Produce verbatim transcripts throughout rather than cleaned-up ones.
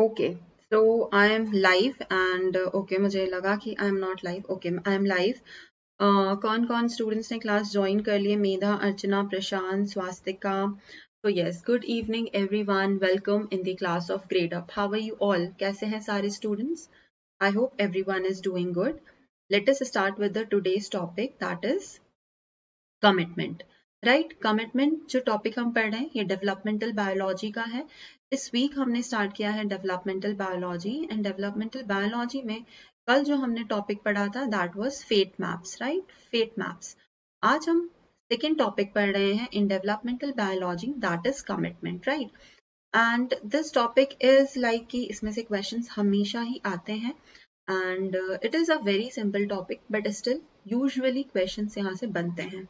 Okay so I am live and okay मुझे लगा कि I am not live. Okay I am live. कौन कौन स्टूडेंट्स ने क्लास ज्वाइन कर लिए? मेधा, अर्चना, प्रशांत, स्वास्तिका. तो yes, good evening everyone, welcome in the class of Gradeup. How are you all? कैसे हैं सारे students? I hope everyone is doing good. Let us start with the today's topic, that is commitment. Right, commitment जो topic हम पढ़ रहे हैं ये developmental biology का है. इस वीक हमने स्टार्ट किया है developmental biology, and developmental biology में कल जो हमने टॉपिक पढ़ा था that was fate maps. Right, fate maps. आज हम सेकेंड टॉपिक पढ़ रहे हैं in developmental biology, that is commitment. Right, and this topic is like कि इसमें से क्वेश्चंस हमेशा ही आते हैं, and it is a very simple topic but still usually questions यहाँ से बनते हैं.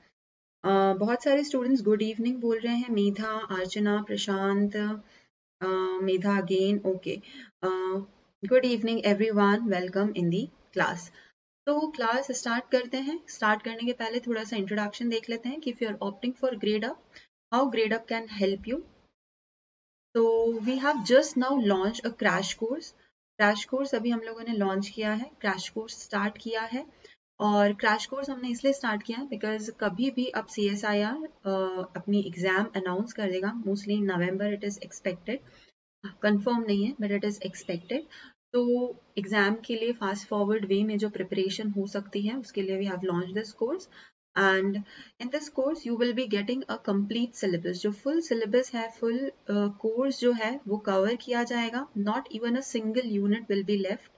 Uh, बहुत सारे स्टूडेंट्स गुड इवनिंग बोल रहे हैं. Medha, Archana, Prashant, uh, Medha again. Okay, good evening everyone, welcome in the class. तो क्लास स्टार्ट करते हैं. स्टार्ट करने के पहले थोड़ा सा इंट्रोडक्शन देख लेते हैं कि if you are opting for Gradeup, how Gradeup can help you. तो we have just now launch a crash course. Crash course अभी हम लोगों ने लॉन्च किया है, क्रैश कोर्स स्टार्ट किया है. और क्रैश कोर्स हमने इसलिए स्टार्ट किया है बिकॉज कभी भी अब सी एस आई आर अपनी एग्जाम अनाउंस कर देगा, mostly in November. It is expected, confirm नहीं है बट इट इज़ एक्सपेक्टेड. तो एग्जाम के लिए फास्ट फॉरवर्ड वे में जो प्रिपरेशन हो सकती है उसके लिए we have launch this course. And in this course you will be getting a complete syllabus. जो फुल सिलेबस है, फुल कोर्स uh, जो है वो कवर किया जाएगा. Not even a single unit will be left.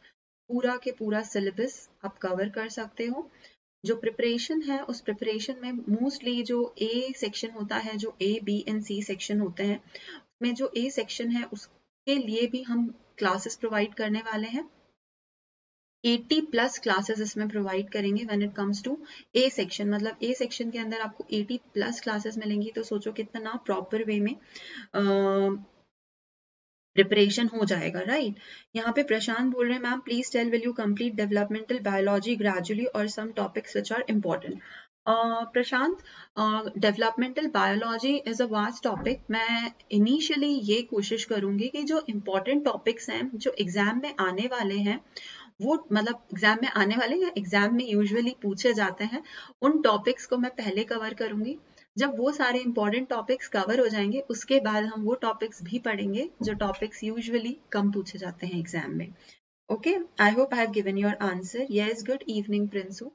पूरा के पूरा सिलेबस आप कवर कर सकते हो. जो प्रिपरेशन है उस प्रिपरेशन में मोस्टली जो ए सेक्शन होता है, जो A B and C section होते हैं, उसमें जो ए सेक्शन है उसके लिए भी हम क्लासेस प्रोवाइड करने वाले हैं. अस्सी प्लस क्लासेस इसमें प्रोवाइड करेंगे when it comes to A section. मतलब ए सेक्शन के अंदर आपको अस्सी प्लस क्लासेस मिलेंगी. तो सोचो कितना ना प्रॉपर वे में uh, प्रिपरेशन हो जाएगा. Right right? यहाँ पे प्रशांत बोल रहे हैं, ma'am please tell will you complete developmental biology gradually और some topics which are important. Prashant, developmental biology is a vast topic. मैं इनिशियली ये कोशिश करूंगी कि जो इम्पोर्टेंट टॉपिक्स हैं जो एग्जाम में आने वाले हैं, वो मतलब एग्जाम में आने वाले या एग्जाम में यूजुअली पूछे जाते हैं, उन टॉपिक्स को मैं पहले कवर करूंगी. जब वो सारे इंपॉर्टेंट टॉपिक्स कवर हो जाएंगे उसके बाद हम वो टॉपिक्स भी पढ़ेंगे जो टॉपिक्स यूजुअली कम पूछे जाते हैं एग्जाम में. Okay, I hope I have given your answer. Yes, good evening Prinsu.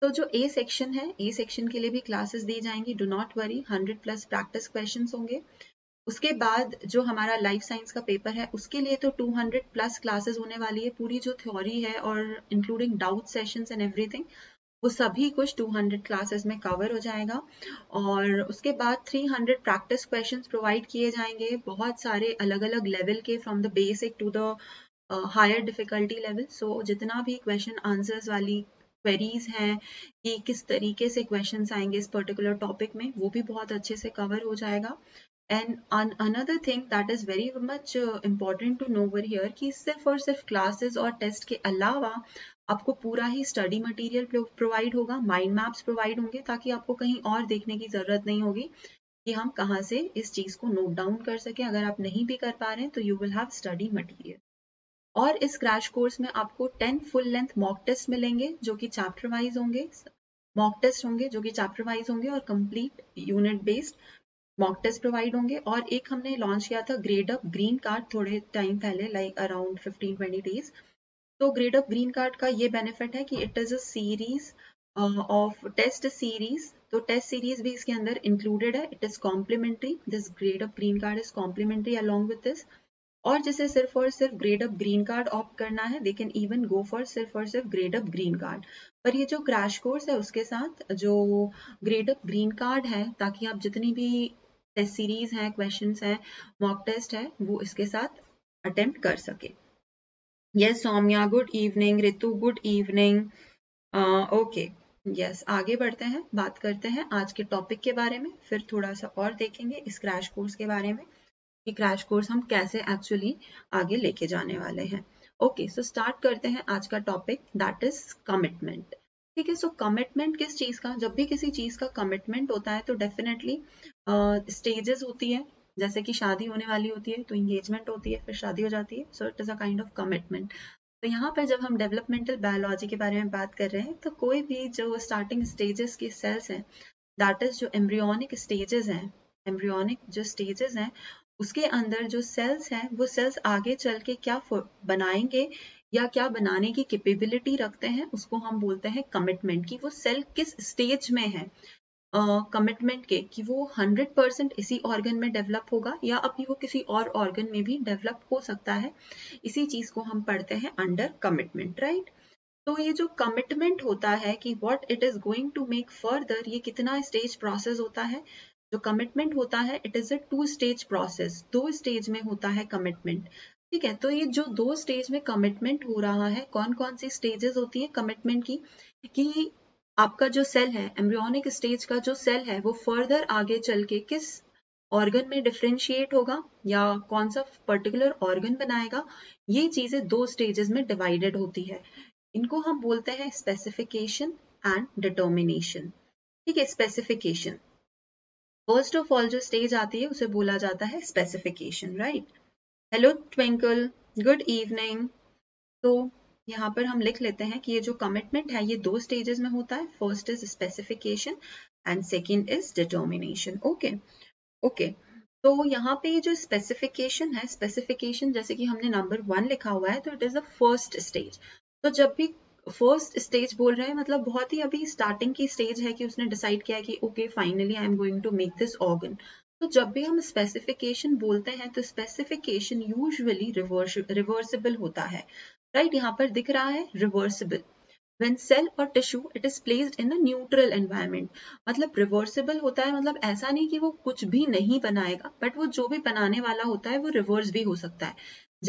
तो जो ए सेक्शन है, ए सेक्शन के लिए भी क्लासेस दी जाएंगी. Do not worry, hundred plus practice questions होंगे. उसके बाद जो हमारा लाइफ साइंस का पेपर है उसके लिए तो टू हंड्रेड प्लस क्लासेस होने वाली है. पूरी जो थ्योरी है और including doubt sessions and everything, वो सभी कुछ टू हंड्रेड क्लासेस में कवर हो जाएगा. और उसके बाद three hundred practice questions provide किए जाएंगे, बहुत सारे अलग अलग लेवल के, from the basic to the higher difficulty level. So जितना भी क्वेश्चन आंसर्स वाली क्वेरीज हैं कि किस तरीके से क्वेश्चंस आएंगे इस पर्टिकुलर टॉपिक में, वो भी बहुत अच्छे से कवर हो जाएगा. And another thing that is very much important to know over here कि सिर्फ और सिर्फ क्लासेस और टेस्ट के अलावा आपको पूरा ही स्टडी मटेरियल प्रोवाइड होगा. माइंड मैप्स प्रोवाइड होंगे ताकि आपको कहीं और देखने की ज़रूरत नहीं होगी कि हम कहाँ से इस चीज़ को नोट डाउन कर सकें. अगर आप नहीं भी कर पा रहे हैं तो you will have study material. और इस क्रैश कोर्स में आपको ten full length mock test मिलेंगे जो कि चैप्टर वाइज होंगे. मॉक टेस्ट होंगे जो कि चैप्टर वाइज होंगे और complete unit based mock test provide होंगे. और एक हमने लॉन्च किया था ग्रेडअप ग्रीन कार्ड थोड़े टाइम पहले, like around fifteen twenty days. तो ग्रेडअप ग्रीन कार्ड का ये बेनिफिट है कि it is a series of test series. तो टेस्ट सीरीज भी इसके अंदर इंक्लूडेड है. It is complimentary. This Gradeup green card is complimentary along with this. और जिसे सिर्फ और सिर्फ ग्रेडअप ग्रीन कार्ड ऑप्ट करना है, they can even go for सिर्फ और सिर्फ ग्रेडअप ग्रीन कार्ड. पर ये जो क्रैश कोर्स है उसके साथ जो ग्रेडअप ग्रीन कार्ड है, ताकि आप जितनी भी टेस्ट सीरीज हैं, क्वेश्चंस हैं, मॉक टेस्ट है, वो इसके साथ अटेम्प्ट कर सके. Yes Saumya, good evening. Ritu, good evening. Okay, yes, आगे बढ़ते हैं. बात करते हैं आज के टॉपिक के बारे में, फिर थोड़ा सा और देखेंगे इस क्रैश कोर्स के बारे में कि क्रैश कोर्स हम कैसे एक्चुअली आगे लेके जाने वाले हैं. ओके, सो स्टार्ट करते हैं आज का टॉपिक, दैट इज कमिटमेंट. ठीक है, सो कमिटमेंट किस चीज़ का? जब भी किसी चीज़ का कमिटमेंट होता है तो डेफिनेटली स्टेजेस uh, होती है. जैसे कि शादी होने वाली होती है तो इंगेजमेंट होती है, फिर शादी हो जाती है, so it is a kind of commitment. तो यहाँ पर जब हम डेवलपमेंटल बायोलॉजी के बारे में बात कर रहे हैं तो कोई भी जो स्टार्टिंग स्टेजेस की सेल्स हैं, दैट इज जो एम्ब्रियोनिक स्टेजेस हैं, एम्ब्रियोनिक जो स्टेजेस हैं उसके अंदर जो सेल्स हैं वो सेल्स आगे चल के क्या बनाएंगे या क्या बनाने की कैपेबिलिटी रखते हैं उसको हम बोलते हैं कमिटमेंट, कि वो सेल किस स्टेज में है कमिटमेंट uh, के, कि वो हंड्रेड परसेंट इसी ऑर्गन में डेवलप होगा या अभी वो किसी और ऑर्गन में भी डेवलप हो सकता है। इसी चीज को हम पढ़ते हैं अंडर कमिटमेंट, राइट। तो ये जो कमिटमेंट होता है कि what it is going to make further, ये कितना स्टेज प्रोसेस होता है। जो कमिटमेंट होता है it is a two stage process, दो स्टेज में होता है कमिटमेंट, ठीक है। तो ये जो दो स्टेज में कमिटमेंट हो रहा है, कौन कौन सी स्टेजेस होती है कमिटमेंट की, कि आपका जो सेल है एम्ब्रियोनिक स्टेज का जो सेल है वो फर्दर आगे चल के किस ऑर्गन में डिफ्रेंशिएट होगा या कौन सा पर्टिकुलर ऑर्गन बनाएगा, ये चीजें दो स्टेजेस में डिवाइडेड होती है। इनको हम बोलते हैं स्पेसिफिकेशन एंड डिटर्मिनेशन, ठीक है। स्पेसिफिकेशन, फर्स्ट ऑफ ऑल जो स्टेज आती है उसे बोला जाता है specification, right. Hello Twinkle, good evening. तो यहाँ पर हम लिख लेते हैं कि ये जो कमिटमेंट है ये दो स्टेजेस में होता है, first is specification and second is determination. Okay okay तो यहाँ पे ये जो स्पेसिफिकेशन है, स्पेसिफिकेशन जैसे कि हमने नंबर वन लिखा हुआ है तो it is the first stage. तो जब भी फर्स्ट स्टेज बोल रहे हैं मतलब बहुत ही अभी स्टार्टिंग की स्टेज है कि उसने डिसाइड किया है कि okay finally I am going to make this organ. तो जब भी हम स्पेसिफिकेशन बोलते हैं तो स्पेसिफिकेशन यूजुअली रिवर्सिबल होता है, राइट right, यहाँ पर दिख रहा है रिवर्सिबल। व्हेन सेल और tissue it is placed in a neutral environment, मतलब रिवर्सिबल होता है, मतलब ऐसा नहीं कि वो कुछ भी नहीं बनाएगा, बट वो जो भी बनाने वाला होता है वो रिवर्स भी हो सकता है।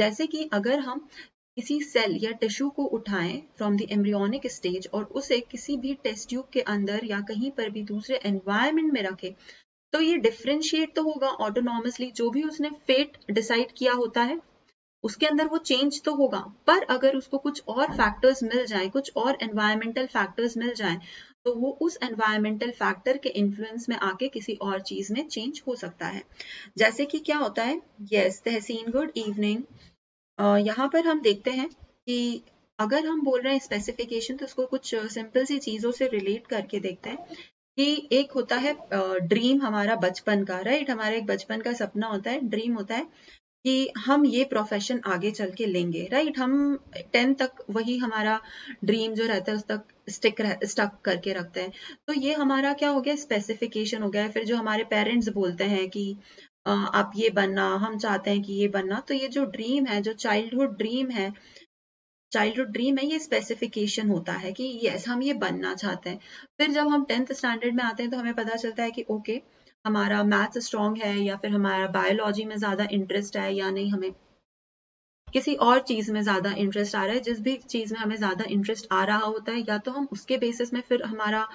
जैसे कि अगर हम किसी सेल या टिश्यू को उठाएं फ्रॉम द एम्ब्रियोनिक स्टेज और उसे किसी भी टेस्ट ट्यूब के अंदर या कहीं पर भी दूसरे एनवायरनमेंट में रखें तो ये डिफ्रेंशिएट तो होगा ऑटोनॉमसली, जो भी उसने फेट डिसाइड किया होता है उसके अंदर वो चेंज तो होगा, पर अगर उसको कुछ और फैक्टर्स मिल जाएं, कुछ और एनवायरमेंटल फैक्टर्स मिल जाएं, तो वो उस एनवायरमेंटल फैक्टर के इन्फ्लुएंस में आके किसी और चीज में चेंज हो सकता है। जैसे कि क्या होता है, यस तहसीन गुड इवनिंग। यहाँ पर हम देखते हैं कि अगर हम बोल रहे हैं स्पेसिफिकेशन तो उसको कुछ सिंपल सी चीजों से रिलेट करके देखते हैं कि एक होता है ड्रीम हमारा बचपन का, राइट। हमारा एक बचपन का सपना होता है, ड्रीम होता है कि हम ये प्रोफेशन आगे चल के लेंगे, राइट। हम टेंथ तक वही हमारा ड्रीम जो रहता है उस तक स्टिक स्टक करके रखते हैं। तो ये हमारा क्या हो गया, स्पेसिफिकेशन हो गया। फिर जो हमारे पेरेंट्स बोलते हैं कि आप ये बनना, हम चाहते हैं कि ये बनना, तो ये जो ड्रीम है, जो चाइल्डहुड ड्रीम है, चाइल्डहुड ड्रीम है, ये स्पेसिफिकेशन होता है कि यस हम ये बनना चाहते हैं। फिर जब हम टेंथ स्टैंडर्ड में आते हैं तो हमें पता चलता है कि ओके हमारा मैथ्स स्ट्रांग है या फिर हमारा बायोलॉजी में ज़्यादा इंटरेस्ट है या नहीं, हमें किसी और चीज़ में ज़्यादा इंटरेस्ट आ रहा है। जिस भी चीज़ में हमें ज़्यादा इंटरेस्ट आ रहा होता है या तो हम उसके बेसिस में फिर हमारा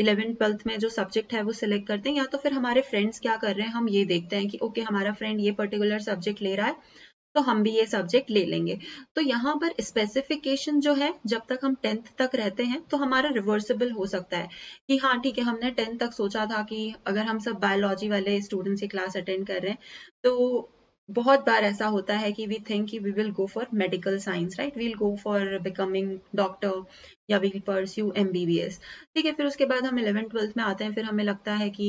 इलेवेंथ ट्वेल्थ में जो सब्जेक्ट है वो सिलेक्ट करते हैं, या तो फिर हमारे फ्रेंड्स क्या कर रहे हैं हम ये देखते हैं कि ओके हमारा फ्रेंड ये पर्टिकुलर सब्जेक्ट ले रहा है तो हम भी ये सब्जेक्ट ले लेंगे। तो यहाँ पर स्पेसिफिकेशन जो है जब तक हम टेंथ तक रहते हैं तो हमारा रिवर्सिबल हो सकता है कि हाँ ठीक है, हमने टेंथ तक सोचा था कि अगर हम सब बायोलॉजी वाले स्टूडेंट्स की क्लास अटेंड कर रहे हैं तो बहुत बार ऐसा होता है कि वी थिंक कि we will go for medical science, right, we will go for becoming doctor या we will pursue M B B S, ठीक है। फिर उसके बाद हम इलेवन ट्वेल्थ में आते हैं, फिर हमें लगता है कि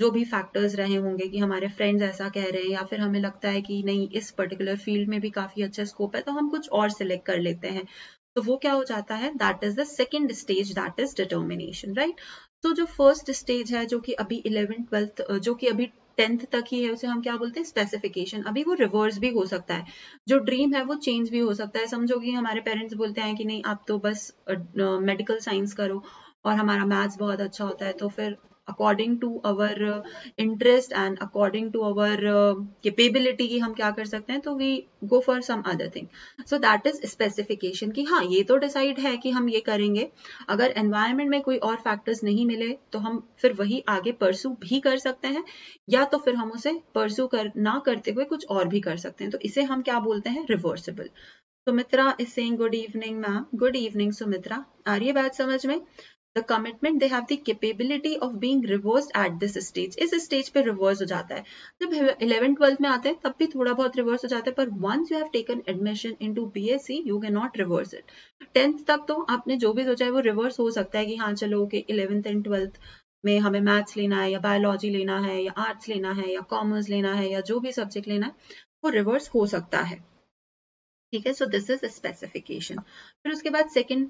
जो भी फैक्टर्स रहे होंगे कि हमारे फ्रेंड्स ऐसा कह रहे हैं या फिर हमें लगता है कि नहीं इस पर्टिकुलर फील्ड में भी काफ़ी अच्छा स्कोप है तो हम कुछ और सिलेक्ट कर लेते हैं। तो वो क्या हो जाता है, that is the second stage, that is determination, right. तो जो फर्स्ट स्टेज है जो कि अभी इलेवन ट्वेल्थ जो कि अभी टेंथ तक ही है उसे हम क्या बोलते हैं, स्पेसिफिकेशन। अभी वो रिवर्स भी हो सकता है, जो ड्रीम है वो चेंज भी हो सकता है। समझो कि हमारे पेरेंट्स बोलते हैं कि नहीं आप तो बस मेडिकल uh, साइंस करो और हमारा मैथ्स बहुत अच्छा होता है, तो फिर according to our interest and according to our capability की हम क्या कर सकते हैं, तो we go for some other thing. So that is specification कि हाँ ये तो डिसाइड है कि हम ये करेंगे, अगर एनवायरमेंट में कोई और फैक्टर्स नहीं मिले तो हम फिर वही आगे परस्यू भी कर सकते हैं या तो फिर हम उसे परस्यू कर ना करते हुए कुछ और भी कर सकते हैं। तो इसे हम क्या बोलते हैं, reversible. Sumitra is saying good evening ma'am, good evening Sumitra. आ रही है बात समझ में? The commitment, they have the capability of being reversed at this stage. इस स्टेज पे रिवर्स हो जाता है. जब eleven twelve में आते हैं तब भी थोड़ा बहुत रिवर्स हो जाता है, पर once you have taken admission into B S c you cannot reverse it. tenth तक तो आपने जो भी सोचा है वो रिवर्स हो सकता है कि हाँ चलो कि eleventh and twelfth में हमें मैथ्स लेना है या बायोलॉजी लेना है या आर्ट्स लेना है या कॉमर्स लेना है या जो भी सब्जेक्ट लेना है वो रिवर्स हो सकता है. ठीक है, सो दिस इज स्पेसिफिकेशन. फिर उसके बाद सेकेंड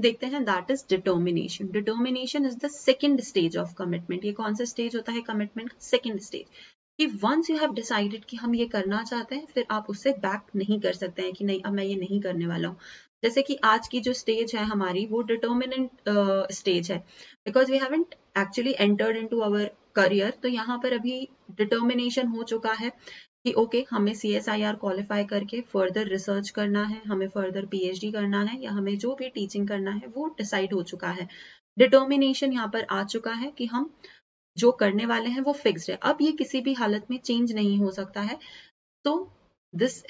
देखते हैं, that is determination. Determination is the second stage of commitment. ये कौन सा स्टेज होता है कमिटमेंट? Second stage. कि वंस यू हैव डिसाइडेड कि हम ये करना चाहते हैं, फिर आप उससे बैक नहीं कर सकते हैं कि नहीं अब मैं ये नहीं करने वाला हूँ. जैसे कि आज की जो स्टेज है हमारी वो डिटर्मिनेंट स्टेज है, because we haven't actually entered into our career. तो यहाँ पर अभी डिटर्मिनेशन हो चुका है कि ओके okay, हमें C S I R qualify करके फर्दर रिसर्च करना है, हमें फर्दर पी एच डी करना है या हमें जो भी टीचिंग करना है वो डिसाइड हो चुका है. डिटर्मिनेशन यहाँ पर आ चुका है कि हम जो करने वाले हैं वो फिक्स्ड है, अब ये किसी भी हालत में चेंज नहीं हो सकता है. तो this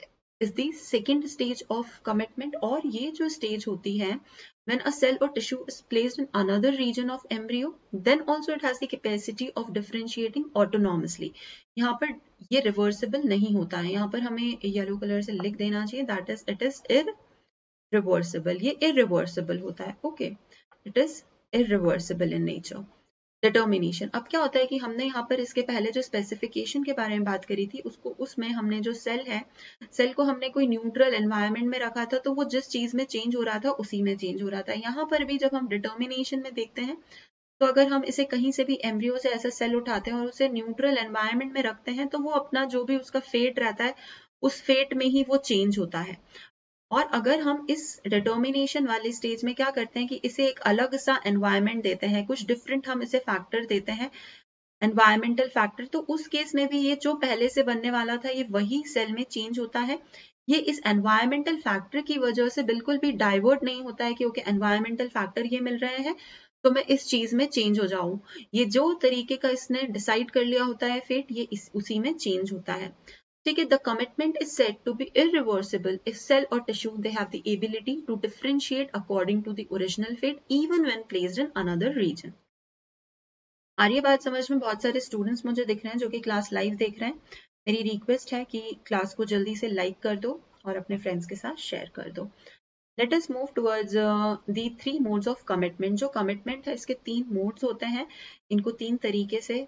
is the second stage of commitment. और ये जो स्टेज होती है when a cell or tissue is placed in another region of embryo, then also it has the capacity of differentiating autonomously. यहाँ पर ये reversible नहीं होता है. यहाँ पर हमें येलो कलर से लिख देना चाहिए that is it is irreversible. ये irreversible होता है. okay, it is irreversible in nature. Determination. अब क्या होता है कि हमने यहाँ पर इसके पहले जो स्पेसिफिकेशन के बारे में बात करी थी उसको उसमें हमने जो सेल है सेल को हमने कोई न्यूट्रल एनवायरनमेंट में रखा था, तो वो जिस चीज में चेंज हो रहा था उसी में चेंज हो रहा था. यहाँ पर भी जब हम डिटर्मिनेशन में देखते हैं तो अगर हम इसे कहीं से भी एम्ब्रियो से ऐसा सेल उठाते हैं और उसे न्यूट्रल एनवायरनमेंट में रखते हैं तो वो अपना जो भी उसका फेट रहता है उस फेट में ही वो चेंज होता है. और अगर हम इस डिटर्मिनेशन वाले स्टेज में क्या करते हैं कि इसे एक अलग सा एनवायरनमेंट देते हैं, कुछ डिफरेंट हम इसे फैक्टर देते हैं, एनवायरमेंटल फैक्टर, तो उस केस में भी ये जो पहले से बनने वाला था ये वही सेल में चेंज होता है. ये इस एनवायरमेंटल फैक्टर की वजह से बिल्कुल भी डाइवर्ट नहीं होता है कि ओके एनवायरमेंटल फैक्टर ये मिल रहे हैं तो मैं इस चीज में चेंज हो जाऊं. ये जो तरीके का इसने डिसाइड कर लिया होता है फेट ये इस, उसी में चेंज होता है. ठीक है, the commitment is said to be irreversible if cell or tissue they have the ability to differentiate according to the original fate even when placed in another region. आ रही बात समझ में? बहुत सारे स्टूडेंट्स मुझे दिख रहे हैं जो कि क्लास लाइव देख रहे हैं. मेरी रिक्वेस्ट है कि क्लास को जल्दी से लाइक कर दो और अपने फ्रेंड्स के साथ शेयर कर दो. Let us move towards the three modes of commitment. जो कमिटमेंट है इसके तीन मोड्स होते हैं, इनको तीन तरीके से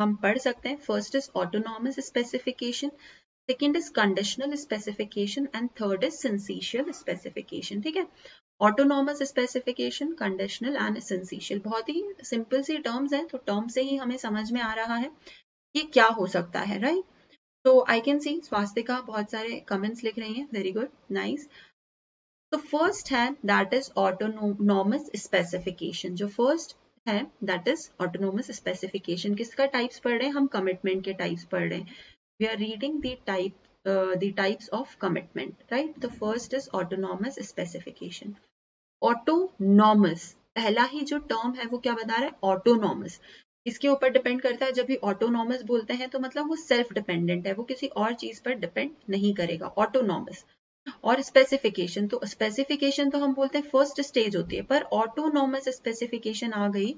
हम पढ़ सकते हैं. First is autonomous specification, second is conditional specification and third is syncytial specification. ठीक है, autonomous specification, conditional and syncytial. बहुत ही सिंपल सी टर्म्स हैं, तो टर्म से ही हमें समझ में आ रहा है ये क्या हो सकता है, राइट. तो आई कैन सी स्वास्तिका बहुत सारे कमेंट्स लिख रही हैं, वेरी गुड, नाइस. तो फर्स्ट है दैट इज ऑटोनॉमस स्पेसिफिकेशन. जो फर्स्ट है दैट इज ऑटोनॉमस स्पेसिफिकेशन. किसका टाइप्स पढ़ रहे हैं हम? कमिटमेंट के टाइप्स पढ़ रहे हैं. We are reading the type the types of commitment, right. तो first is autonomous specification. Autonomous पहला ही जो टर्म है वो क्या बता रहा है? ऑटोनॉमस. इसके ऊपर डिपेंड करता है, जब भी ऑटोनॉमस बोलते हैं तो मतलब वो सेल्फ डिपेंडेंट है, वो किसी और चीज पर डिपेंड नहीं करेगा, ऑटोनॉमस. और स्पेसिफिकेशन, तो स्पेसिफिकेशन तो हम बोलते हैं फर्स्ट स्टेज होती है, पर ऑटोनॉमस स्पेसिफिकेशन आ गई.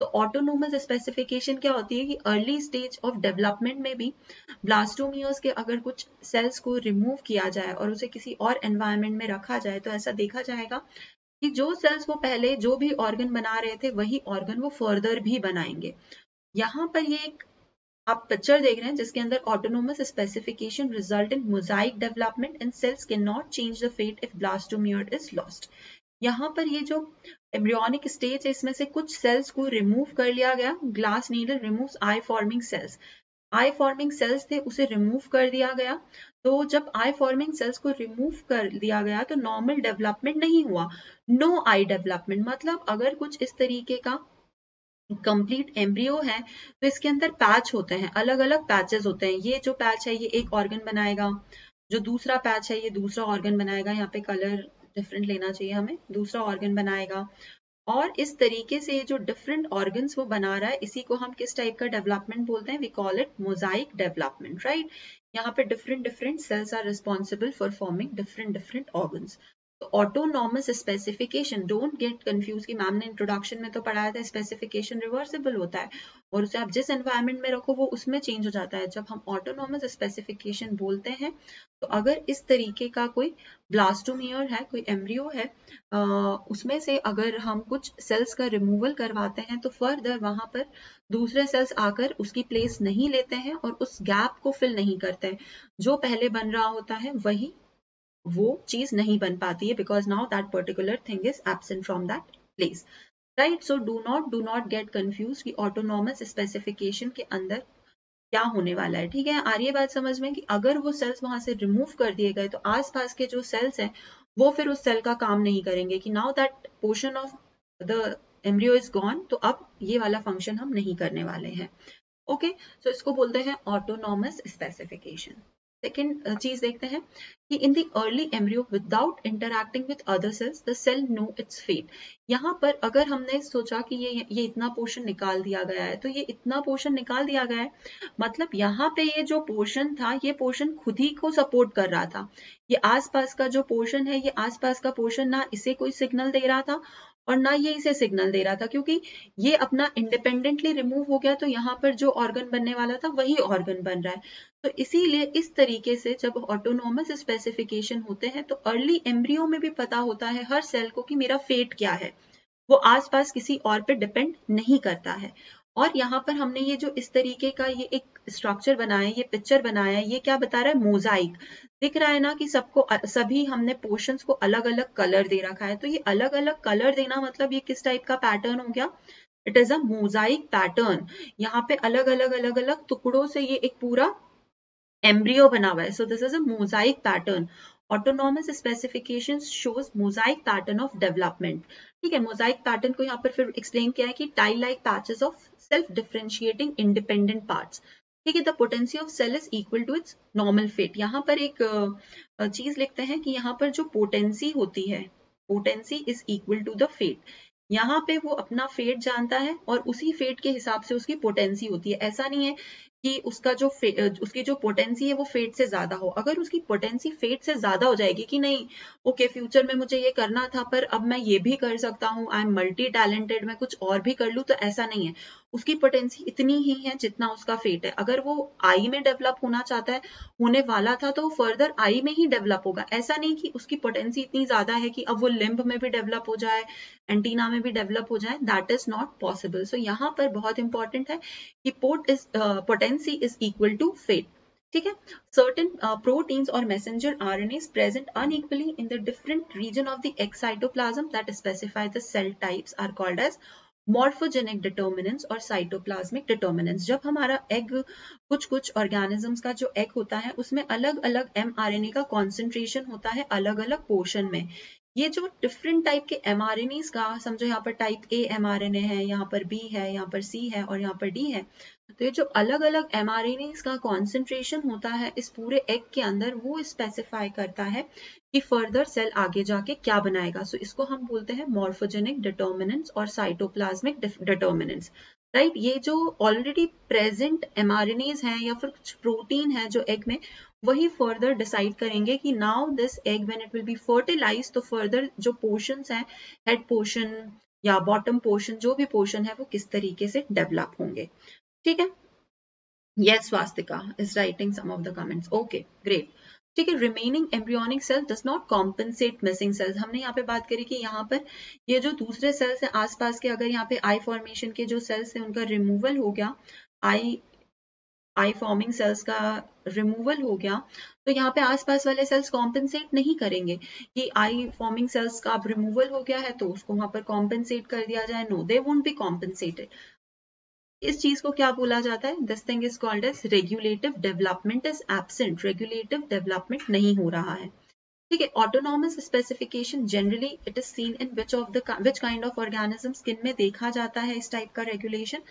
तो ऑटोनॉमस स्पेसिफिकेशन क्या होती है कि अर्ली स्टेज ऑफ डेवलपमेंट में भी ब्लास्टोमियर्स के अगर कुछ सेल्स को रिमूव किया जाए और उसे किसी और एनवायरनमेंट में रखा जाए तो ऐसा देखा जाएगा कि जो सेल्स वो पहले जो भी ऑर्गन बना रहे थे वही ऑर्गन वो फर्दर भी बनाएंगे. यहाँ पर ये एक आप पिक्चर देख रहे हैं जिसके अंदर autonomous specification result in mosaic development and cells can not change the fate if blastomere is lost. यहाँ पर ये जो एम्ब्रियोनिक स्टेज है इसमें से कुछ सेल्स को रिमूव कर लिया गया. Glass needle removes eye forming cells. Eye forming cells थे उसे रिमूव कर दिया गया. तो जब आई फॉर्मिंग सेल्स को रिमूव कर दिया गया तो नॉर्मल डेवलपमेंट नहीं हुआ, नो आई डेवलपमेंट. मतलब अगर कुछ इस तरीके का कंप्लीट एम्ब्रियो है तो इसके अंदर पैच होते हैं, अलग अलग पैचेस होते हैं. ये जो पैच है ये एक ऑर्गन बनाएगा, जो दूसरा पैच है ये दूसरा ऑर्गन बनाएगा. यहाँ पे कलर डिफरेंट लेना चाहिए हमें. दूसरा ऑर्गन बनाएगा और इस तरीके से ये जो डिफरेंट ऑर्गन्स वो बना रहा है इसी को हम किस टाइप का डेवलपमेंट बोलते हैं? We call it mosaic development, right. यहाँ पे different different cells are responsible for forming different different organs. Autonomous specification, don't get confuse कि मैम ने इंट्रोडक्शन में तो पढ़ाया था स्पेसिफिकेशन रिवर्सिबल होता है और उसे आप जिस एनवायरनमेंट में रखो वो उसमें चेंज हो जाता है। जब हम ऑटोनॉमस स्पेसिफिकेशन बोलते हैं तो अगर इस तरीके का कोई ब्लास्टोमियर है, कोई एम्ब्रियो है, आ, उसमें से अगर हम कुछ सेल्स का रिमूवल करवाते हैं तो फर्दर वहां पर दूसरे सेल्स आकर उसकी प्लेस नहीं लेते हैं और उस गैप को फिल नहीं करते हैं। जो पहले बन रहा होता है वही वो चीज नहीं बन पाती है because now that particular thing is absent from that place, right. So do not do not get confuse कि ऑटोनॉमस स्पेसिफिकेशन के अंदर क्या होने वाला है, ठीक है। आ रही है बात समझ में कि अगर वो सेल्स वहां से रिमूव कर दिए गए तो आसपास के जो सेल्स हैं वो फिर उस सेल का काम नहीं करेंगे कि now that portion of the embryo is gone, तो अब ये वाला फंक्शन हम नहीं करने वाले हैं, ओके। okay? सो so, इसको बोलते हैं ऑटोनॉमस स्पेसिफिकेशन। सेकेंड चीज देखते हैं कि in the early embryo without interacting with other cells the cell know its fate. यहाँ पर अगर हमने सोचा कि ये ये इतना पोर्शन निकाल दिया गया है तो ये इतना पोर्शन निकाल दिया गया है, मतलब यहाँ पे ये जो पोर्शन था ये पोर्शन खुद ही को सपोर्ट कर रहा था। ये आसपास का जो पोर्शन है, ये आसपास का पोर्शन ना इसे कोई सिग्नल दे रहा था और ना ये इसे सिग्नल दे रहा था, क्योंकि ये अपना इंडिपेंडेंटली रिमूव हो गया तो यहाँ पर जो ऑर्गन बनने वाला था वही ऑर्गन बन रहा है। तो इसीलिए इस तरीके से जब ऑटोनॉमस स्पेसिफिकेशन होते हैं तो अर्ली एम्ब्रियो में भी पता होता है हर सेल को कि मेरा फेट क्या है, वो आसपास किसी और पे डिपेंड नहीं करता है। और यहाँ पर हमने ये जो इस तरीके का ये एक स्ट्रक्चर बनाया, ये पिक्चर बनाया, ये क्या बता रहा है, मोजाइक। दिख रहा है ना कि सबको सभी हमने पोर्शंस को अलग अलग कलर दे रखा है, तो ये अलग अलग कलर देना मतलब ये किस टाइप का पैटर्न हो गया, it is a mosaic pattern. यहाँ पे अलग अलग अलग अलग टुकड़ों से ये एक पूरा एम्ब्रियो बना हुआ है, so this is a mosaic pattern. Autonomous specification shows mosaic pattern of development, ठीक है। मोजाइक पैटर्न को यहाँ पर फिर एक्सप्लेन किया है कि tile like patches of self differentiating independent parts, ठीक है। The potency of cell is equal to its normal fate. यहाँ पर एक चीज लिखते हैं कि यहाँ पर जो पोटेंसी होती है, potency is equal to the fate. यहाँ पे वो अपना फेट जानता है और उसी फेट के हिसाब से उसकी पोटेंसी होती है। ऐसा नहीं है कि उसका जो उसकी जो पोटेंसी है वो फेट से ज्यादा हो। अगर उसकी पोटेंसी फेट से ज्यादा हो जाएगी कि नहीं, ओके okay, फ्यूचर में मुझे ये करना था पर अब मैं ये भी कर सकता हूँ, आई एम मल्टी टैलेंटेड, मैं कुछ और भी कर लूँ, तो ऐसा नहीं है। उसकी पोटेंसी इतनी ही है जितना उसका फेट है। अगर वो आई में डेवलप होना चाहता है, होने वाला था, तो फर्दर आई में ही डेवलप होगा। ऐसा नहीं कि उसकी पोटेंसी इतनी ज्यादा है कि अब वो लिम्ब में भी डेवलप हो जाए, एंटीना में भी डेवलप हो जाए, that is not possible. So यहाँ पर बहुत इंपॉर्टेंट है कि pot is potency is equal to fate, ठीक है। Certain uh, proteins or messenger R N As present unequally in the different region of the excytoplasm that specify the cell types are called as morphogenic determinants or cytoplasmic determinants। जब हमारा egg, कुछ कुछ organisms का जो egg होता है उसमें अलग अलग mRNA का concentration होता है अलग अलग portion में। ये जो डिफरेंट टाइप के एमआरएनएस का, समझो यहाँ पर टाइप ए एमआरएनए है, यहाँ पर बी है, यहाँ पर सी है और यहाँ पर डी है, तो ये जो अलग अलग एमआरएनएस का कॉन्सेंट्रेशन होता है इस पूरे एग के अंदर वो स्पेसिफाई करता है कि फर्दर सेल आगे जाके क्या बनाएगा। सो so, इसको हम बोलते हैं मॉर्फोजेनिक डिटर्मिनेंट्स और साइटोप्लाज्मिक डिटर्मिनेंट्स, राइट। ये जो ऑलरेडी प्रेजेंट एमआरएनएस हैं या फिर कुछ प्रोटीन है जो एग में, वही फर्दर डिसाइड करेंगे कि now this egg when it will be fertilized, तो फर्दर जो पोर्शंस हैं, हेड पोर्शन या बॉटम पोर्शन, जो भी पोर्शन है वो किस तरीके से डेवलप होंगे, ठीक है। Yes, Swastika is writing some of the comments, okay great, ठीक है। Remaining embryonic cell does not compensate missing cells. हमने यहाँ पे बात करी कि यहाँ पर ये जो दूसरे सेल्स हैं आसपास के, अगर यहाँ पे आई फॉर्मेशन के जो सेल्स हैं उनका रिमूवल हो गया, आई आई फॉर्मिंग सेल्स का रिमूवल हो गया, तो यहाँ पे आसपास वाले सेल्स कॉम्पेंसेट नहीं करेंगे कि आई फॉर्मिंग सेल्स का अब रिमूवल हो गया है तो उसको वहां पर कॉम्पेंसेट कर दिया जाए। No, they won't be compensated. इस चीज को क्या बोला जाता है, this thing is called as regulative development is absent, regulative development नहीं हो रहा है, ठीक है। Autonomous specification generally it is seen in which of the which kind of organisms, किन में देखा जाता है इस टाइप का रेगुलेशन।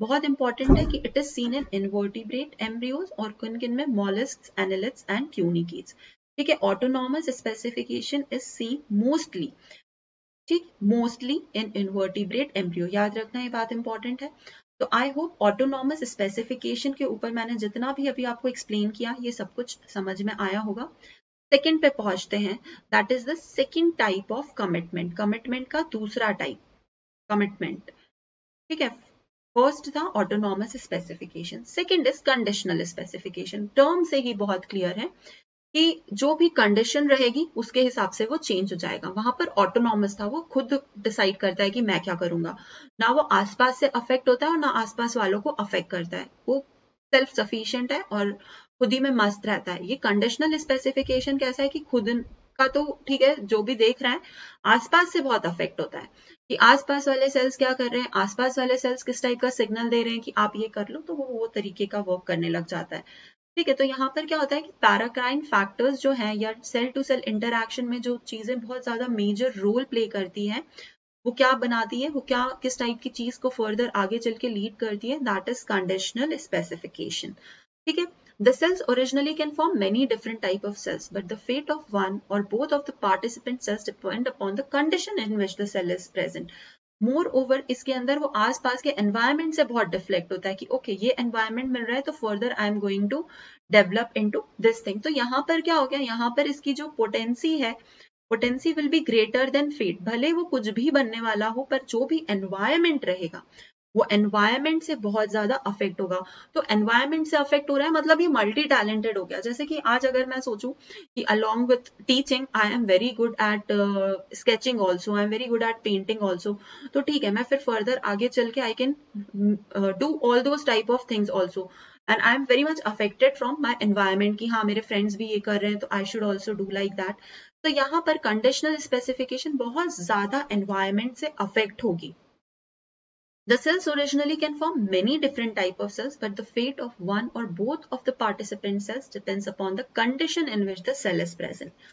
बहुत इंपॉर्टेंट है कि it is seen in invertebrate embryos और किन किन में, मोलस्क्स, एनेलिड्स एंड ट्यूनिकेट्स, ठीक है। Autonomous specification is seen mostly, ठीक, मोस्टली इन इनवर्टिब्रेट एम्ब्रियो। याद रखना ये बात इंपॉर्टेंट है। तो आई होप ऑटोनॉमस स्पेसिफिकेशन के ऊपर मैंने जितना भी अभी आपको एक्सप्लेन किया ये सब कुछ समझ में आया होगा। सेकेंड पे पहुंचते हैं, that is the second type of commitment, commitment का दूसरा टाइप कमिटमेंट, ठीक है। फर्स्ट था autonomous specification, second is conditional specification. Term से ही बहुत क्लियर है कि जो भी कंडीशन रहेगी उसके हिसाब से वो चेंज हो जाएगा। वहां पर ऑटोनॉमस था, वो खुद डिसाइड करता है कि मैं क्या करूंगा, ना वो आसपास से अफेक्ट होता है और ना आसपास वालों को अफेक्ट करता है, वो सेल्फ सफिशिएंट है और खुद ही में मस्त रहता है। ये कंडीशनल स्पेसिफिकेशन कैसा है कि खुद का तो ठीक है, जो भी देख रहा है, आसपास से बहुत अफेक्ट होता है कि आसपास वाले सेल्स क्या कर रहे हैं, आसपास वाले सेल्स किस टाइप का सिग्नल दे रहे हैं कि आप ये कर लो, तो वो वो तरीके का वर्क करने लग जाता है, ठीक है। तो यहाँ पर क्या होता है कि पैराक्राइन फैक्टर्स जो हैं या सेल टू सेल इंटरैक्शन में जो चीजें बहुत ज्यादा मेजर रोल प्ले करती हैं, वो क्या बनाती है, वो क्या किस टाइप की चीज को फर्दर आगे चल के लीड करती है, दैट इज कंडीशनल स्पेसिफिकेशन, ठीक है। The cells originally can form many different type of cells, but the fate of one or both of the participant cells depend upon the condition in which the cell is present. Moreover, इसके अंदर वो आसपास के environment से बहुत deflect होता है कि ओके okay, ये environment मिल रहा है तो further I am going to develop into this thing. तो यहाँ पर क्या हो गया, यहाँ पर इसकी जो potency है, potency will be greater than fate. भले वो कुछ भी बनने वाला हो पर जो भी environment रहेगा वो एनवायरमेंट से बहुत ज्यादा अफेक्ट होगा। तो एनवायरमेंट से अफेक्ट हो रहा है मतलब ये मल्टी टैलेंटेड हो गया। जैसे कि आज अगर मैं सोचूं कि along with teaching I am very good at sketching also, I am very good at painting also, तो ठीक है मैं फिर फर्दर आगे चल के I can do all those type of things also and I am very much affected from my environment कि हाँ मेरे फ्रेंड्स भी ये कर रहे हैं तो I should also do like that. तो यहाँ पर कंडीशनल स्पेसिफिकेशन बहुत ज्यादा एनवायरमेंट से अफेक्ट होगी। The cells originally can form many different type of cells, but the fate of one or both of the participant cells depends upon the condition in which the cell is present.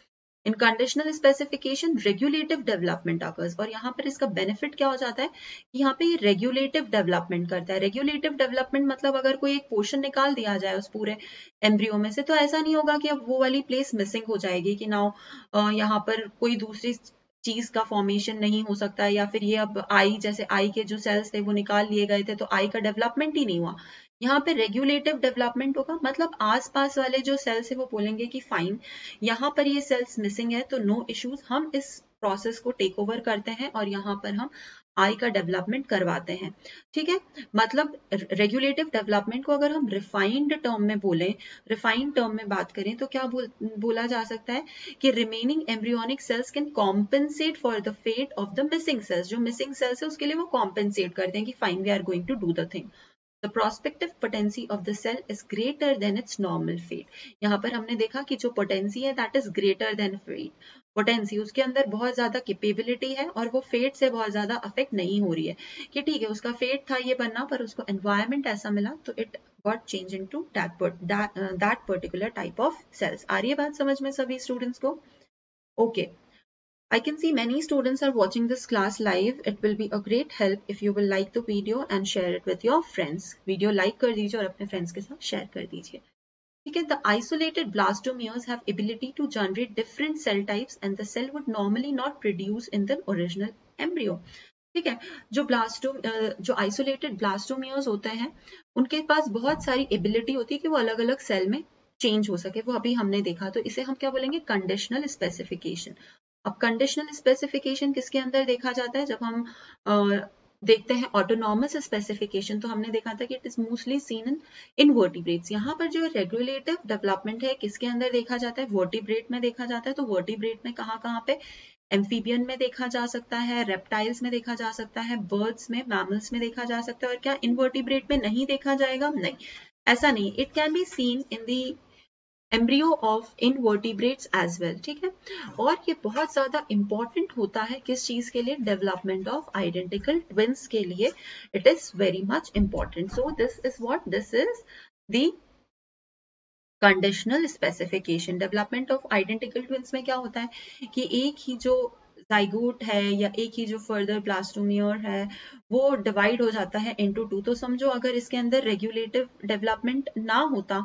In conditional specification, regulative development occurs. और यहाँ पर इसका benefit क्या हो जाता है कि यहाँ पे ये regulative development करता है। Regulative development मतलब अगर कोई एक portion निकाल दिया जाए उस पूरे embryo में से, तो ऐसा नहीं होगा कि अब वो वाली place missing हो जाएगी कि ना यहाँ पर कोई दूसरी चीज का फॉर्मेशन नहीं हो सकता है, या फिर ये अब आई जैसे आई के जो सेल्स थे वो निकाल लिए गए थे तो आई का डेवलपमेंट ही नहीं हुआ। यहाँ पे रेगुलेटिव डेवलपमेंट होगा मतलब आसपास वाले जो सेल्स है वो बोलेंगे कि फाइन यहाँ पर ये सेल्स मिसिंग है तो नो इश्यूज, हम इस प्रोसेस को टेक ओवर करते हैं और यहाँ पर हम आई का डेवलपमेंट करवाते हैं, ठीक है। मतलब रेगुलेटिव डेवलपमेंट को अगर हम रिफाइंड टर्म में बोलें, रिफाइंड टर्म में बात करें तो क्या बोल, बोला जा सकता है कि remaining embryonic cells can compensate for the fate of the missing cells. जो मिसिंग सेल्स है उसके लिए वो कॉम्पेंसेट करते हैं कि fine we are going to do the thing. The prospective potency of the cell is greater than its normal fate. यहाँ पर हमने देखा कि जो potency है that is greater than fate. Potency उसके अंदर बहुत ज्यादा capability है और वो fate से बहुत ज्यादा affect नहीं हो रही है कि ठीक है उसका fate था ये बनना पर उसको environment ऐसा मिला तो it got changed into that that, uh, that particular type of cells. आ रही है बात समझ में सभी students को? Okay. I can see many students are watching this class live. It will be a great help if you will like the video and share it with your friends. Video like कर दीजिए और अपने friends के साथ share कर दीजिए, ठीक है। The isolated blastomeres have ability to generate different cell types and the cell would normally not produce in the original embryo. ठीक है, जो ब्लास्टो जो isolated blastomeres होते हैं उनके पास बहुत सारी ability होती है कि वो अलग अलग cell में change हो सके, वो अभी हमने देखा। तो इसे हम क्या बोलेंगे, conditional specification. अब कंडीशनल स्पेसिफिकेशन किसके अंदर देखा जाता है, जब हम आ, देखते हैं ऑटोनॉमस स्पेसिफिकेशन तो हमने देखा था कि it is mostly seen in in vertebrates. यहाँ पर जो रेगुलेटिव डेवलपमेंट है किसके अंदर देखा जाता है, वर्टिब्रेट में देखा जाता है। तो वर्टिब्रेट में कहाँ कहाँ पे, एम्फीबियन में देखा जा सकता है, रेप्टाइल्स में देखा जा सकता है, बर्ड्स में, मैमल्स में देखा जा सकता है। और क्या इनवर्टिब्रेट में नहीं देखा जाएगा? नहीं, ऐसा नहीं। It can be seen in the embryo of invertebrates as well, ठीक है। और ये बहुत ज्यादा इंपॉर्टेंट होता है किस चीज के लिए, डेवलपमेंट ऑफ आइडेंटिकल ट्विंस के लिए it is very much important. So this is what, this is the conditional specification. Development of identical twins में क्या होता है कि एक ही जो जाइगोट है या एक ही जो फर्दर ब्लास्टोमियर है वो डिवाइड हो जाता है इनटू टू। तो समझो अगर इसके अंदर रेगुलेटिव डेवलपमेंट ना होता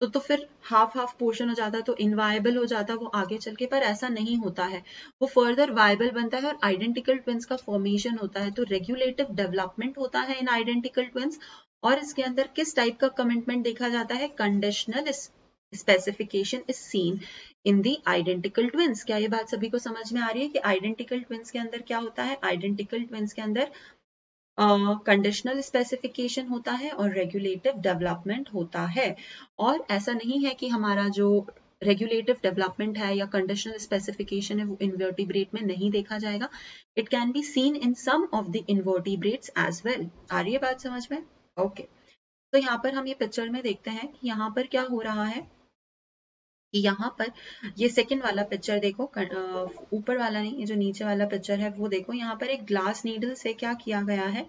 तो तो फिर हाफ हाफ पोर्शन हो जाता, तो इनवायबल हो जाता वो आगे चल के, पर ऐसा नहीं होता है, वो फर्दर वायबल बनता है और आइडेंटिकल ट्विंस का फॉर्मेशन होता है। तो रेगुलेटिव डेवलपमेंट होता है इन आइडेंटिकल ट्विंस और इसके अंदर किस टाइप का कमिटमेंट देखा जाता है, conditional specification is seen in the identical twins. क्या ये बात सभी को समझ में आ रही है कि आइडेंटिकल ट्विंस के अंदर क्या होता है? आइडेंटिकल ट्विंस के अंदर कंडीशनल uh, स्पेसिफिकेशन होता है और रेगुलेटिव डेवलपमेंट होता है। और ऐसा नहीं है कि हमारा जो रेगुलेटिव डेवलपमेंट है या कंडीशनल स्पेसिफिकेशन है वो इनवर्टिब्रेट में नहीं देखा जाएगा। It can be seen in some of the invertebrates as well. आ रही है बात समझ में? Okay okay. तो यहाँ पर हम ये पिक्चर में देखते हैं कि यहाँ पर क्या हो रहा है कि यहाँ पर ये सेकंड वाला पिक्चर देखो, ऊपर वाला नहीं, ये जो नीचे वाला पिक्चर है वो देखो। यहाँ पर एक ग्लास नीडल से क्या किया गया है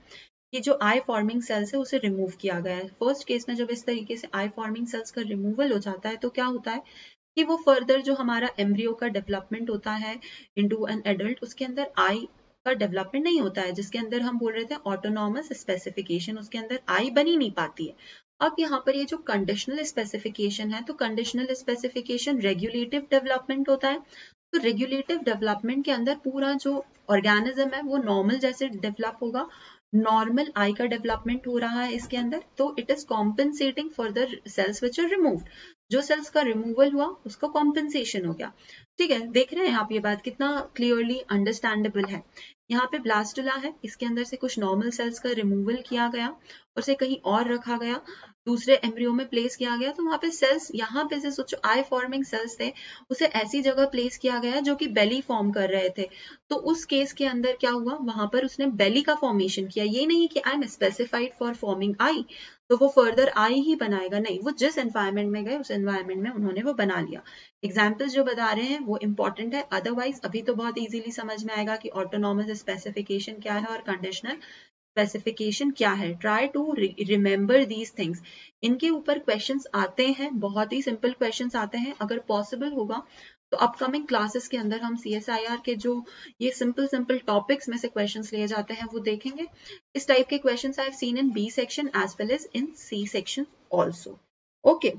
कि जो आई फॉर्मिंग सेल्स है उसे रिमूव किया गया है। फर्स्ट केस में जब इस तरीके से आई फॉर्मिंग सेल्स का रिमूवल हो जाता है तो क्या होता है कि वो फर्दर जो हमारा एम्ब्रियो का डेवलपमेंट होता है इनटू एन एडल्ट, उसके अंदर आई का डेवलपमेंट नहीं होता है, जिसके अंदर हम बोल रहे थे ऑटोनॉमस स्पेसिफिकेशन, उसके अंदर आई बनी नहीं पाती है। अब यहाँ पर ये जो कंडीशनल स्पेसिफिकेशन है, तो कंडीशनल स्पेसिफिकेशन रेगुलेटिव डेवलपमेंट होता है। तो रेगुलेटिव डेवलपमेंट के अंदर पूरा जो ऑर्गेनिज्म है वो नॉर्मल जैसे डेवलप होगा, नॉर्मल आई का डेवलपमेंट हो रहा है इसके अंदर, तो it is compensating for the cells which are removed. जो सेल्स का रिमूवल हुआ उसका कॉम्पेंसेशन हो गया। ठीक है, देख रहे हैं आप ये बात कितना क्लियरली अंडरस्टैंडेबल है। यहाँ पे ब्लास्टुला है, इसके अंदर से कुछ नॉर्मल सेल्स का रिमूवल किया गया और उसे कहीं और रखा गया, दूसरे एम्ब्रियो में प्लेस किया गया। तो वहाँ पे सेल्स, यहाँ पे से सोचो आई फॉर्मिंग सेल्स थे, उसे ऐसी जगह प्लेस किया गया जो कि बेली फॉर्म कर रहे थे। तो उस केस के अंदर क्या हुआ, वहां पर उसने बेली का फॉर्मेशन किया। ये नहीं कि I am specified for forming eye तो वो फर्दर आई ही बनाएगा, नहीं, वो जिस एनवायरमेंट में गए उस एनवायरमेंट में उन्होंने वो बना लिया। एग्जाम्पल्स जो बता रहे हैं वो इंपॉर्टेंट है, अदरवाइज अभी तो बहुत इजीली समझ में आएगा कि ऑटोनॉमस स्पेसिफिकेशन क्या है और कंडीशनल स्पेसिफिकेशन क्या है। Try to remember these things. इनके ऊपर क्वेश्चंस आते हैं, बहुत ही सिंपल क्वेश्चंस आते हैं। अगर पॉसिबल होगा तो अपकमिंग क्लासेस के अंदर हम सीएसआईआर के जो ये सिंपल सिंपल टॉपिक्स में से क्वेश्चंस लिए जाते हैं वो देखेंगे। इस टाइप के questions I have seen in B section as well as in C section also. Okay,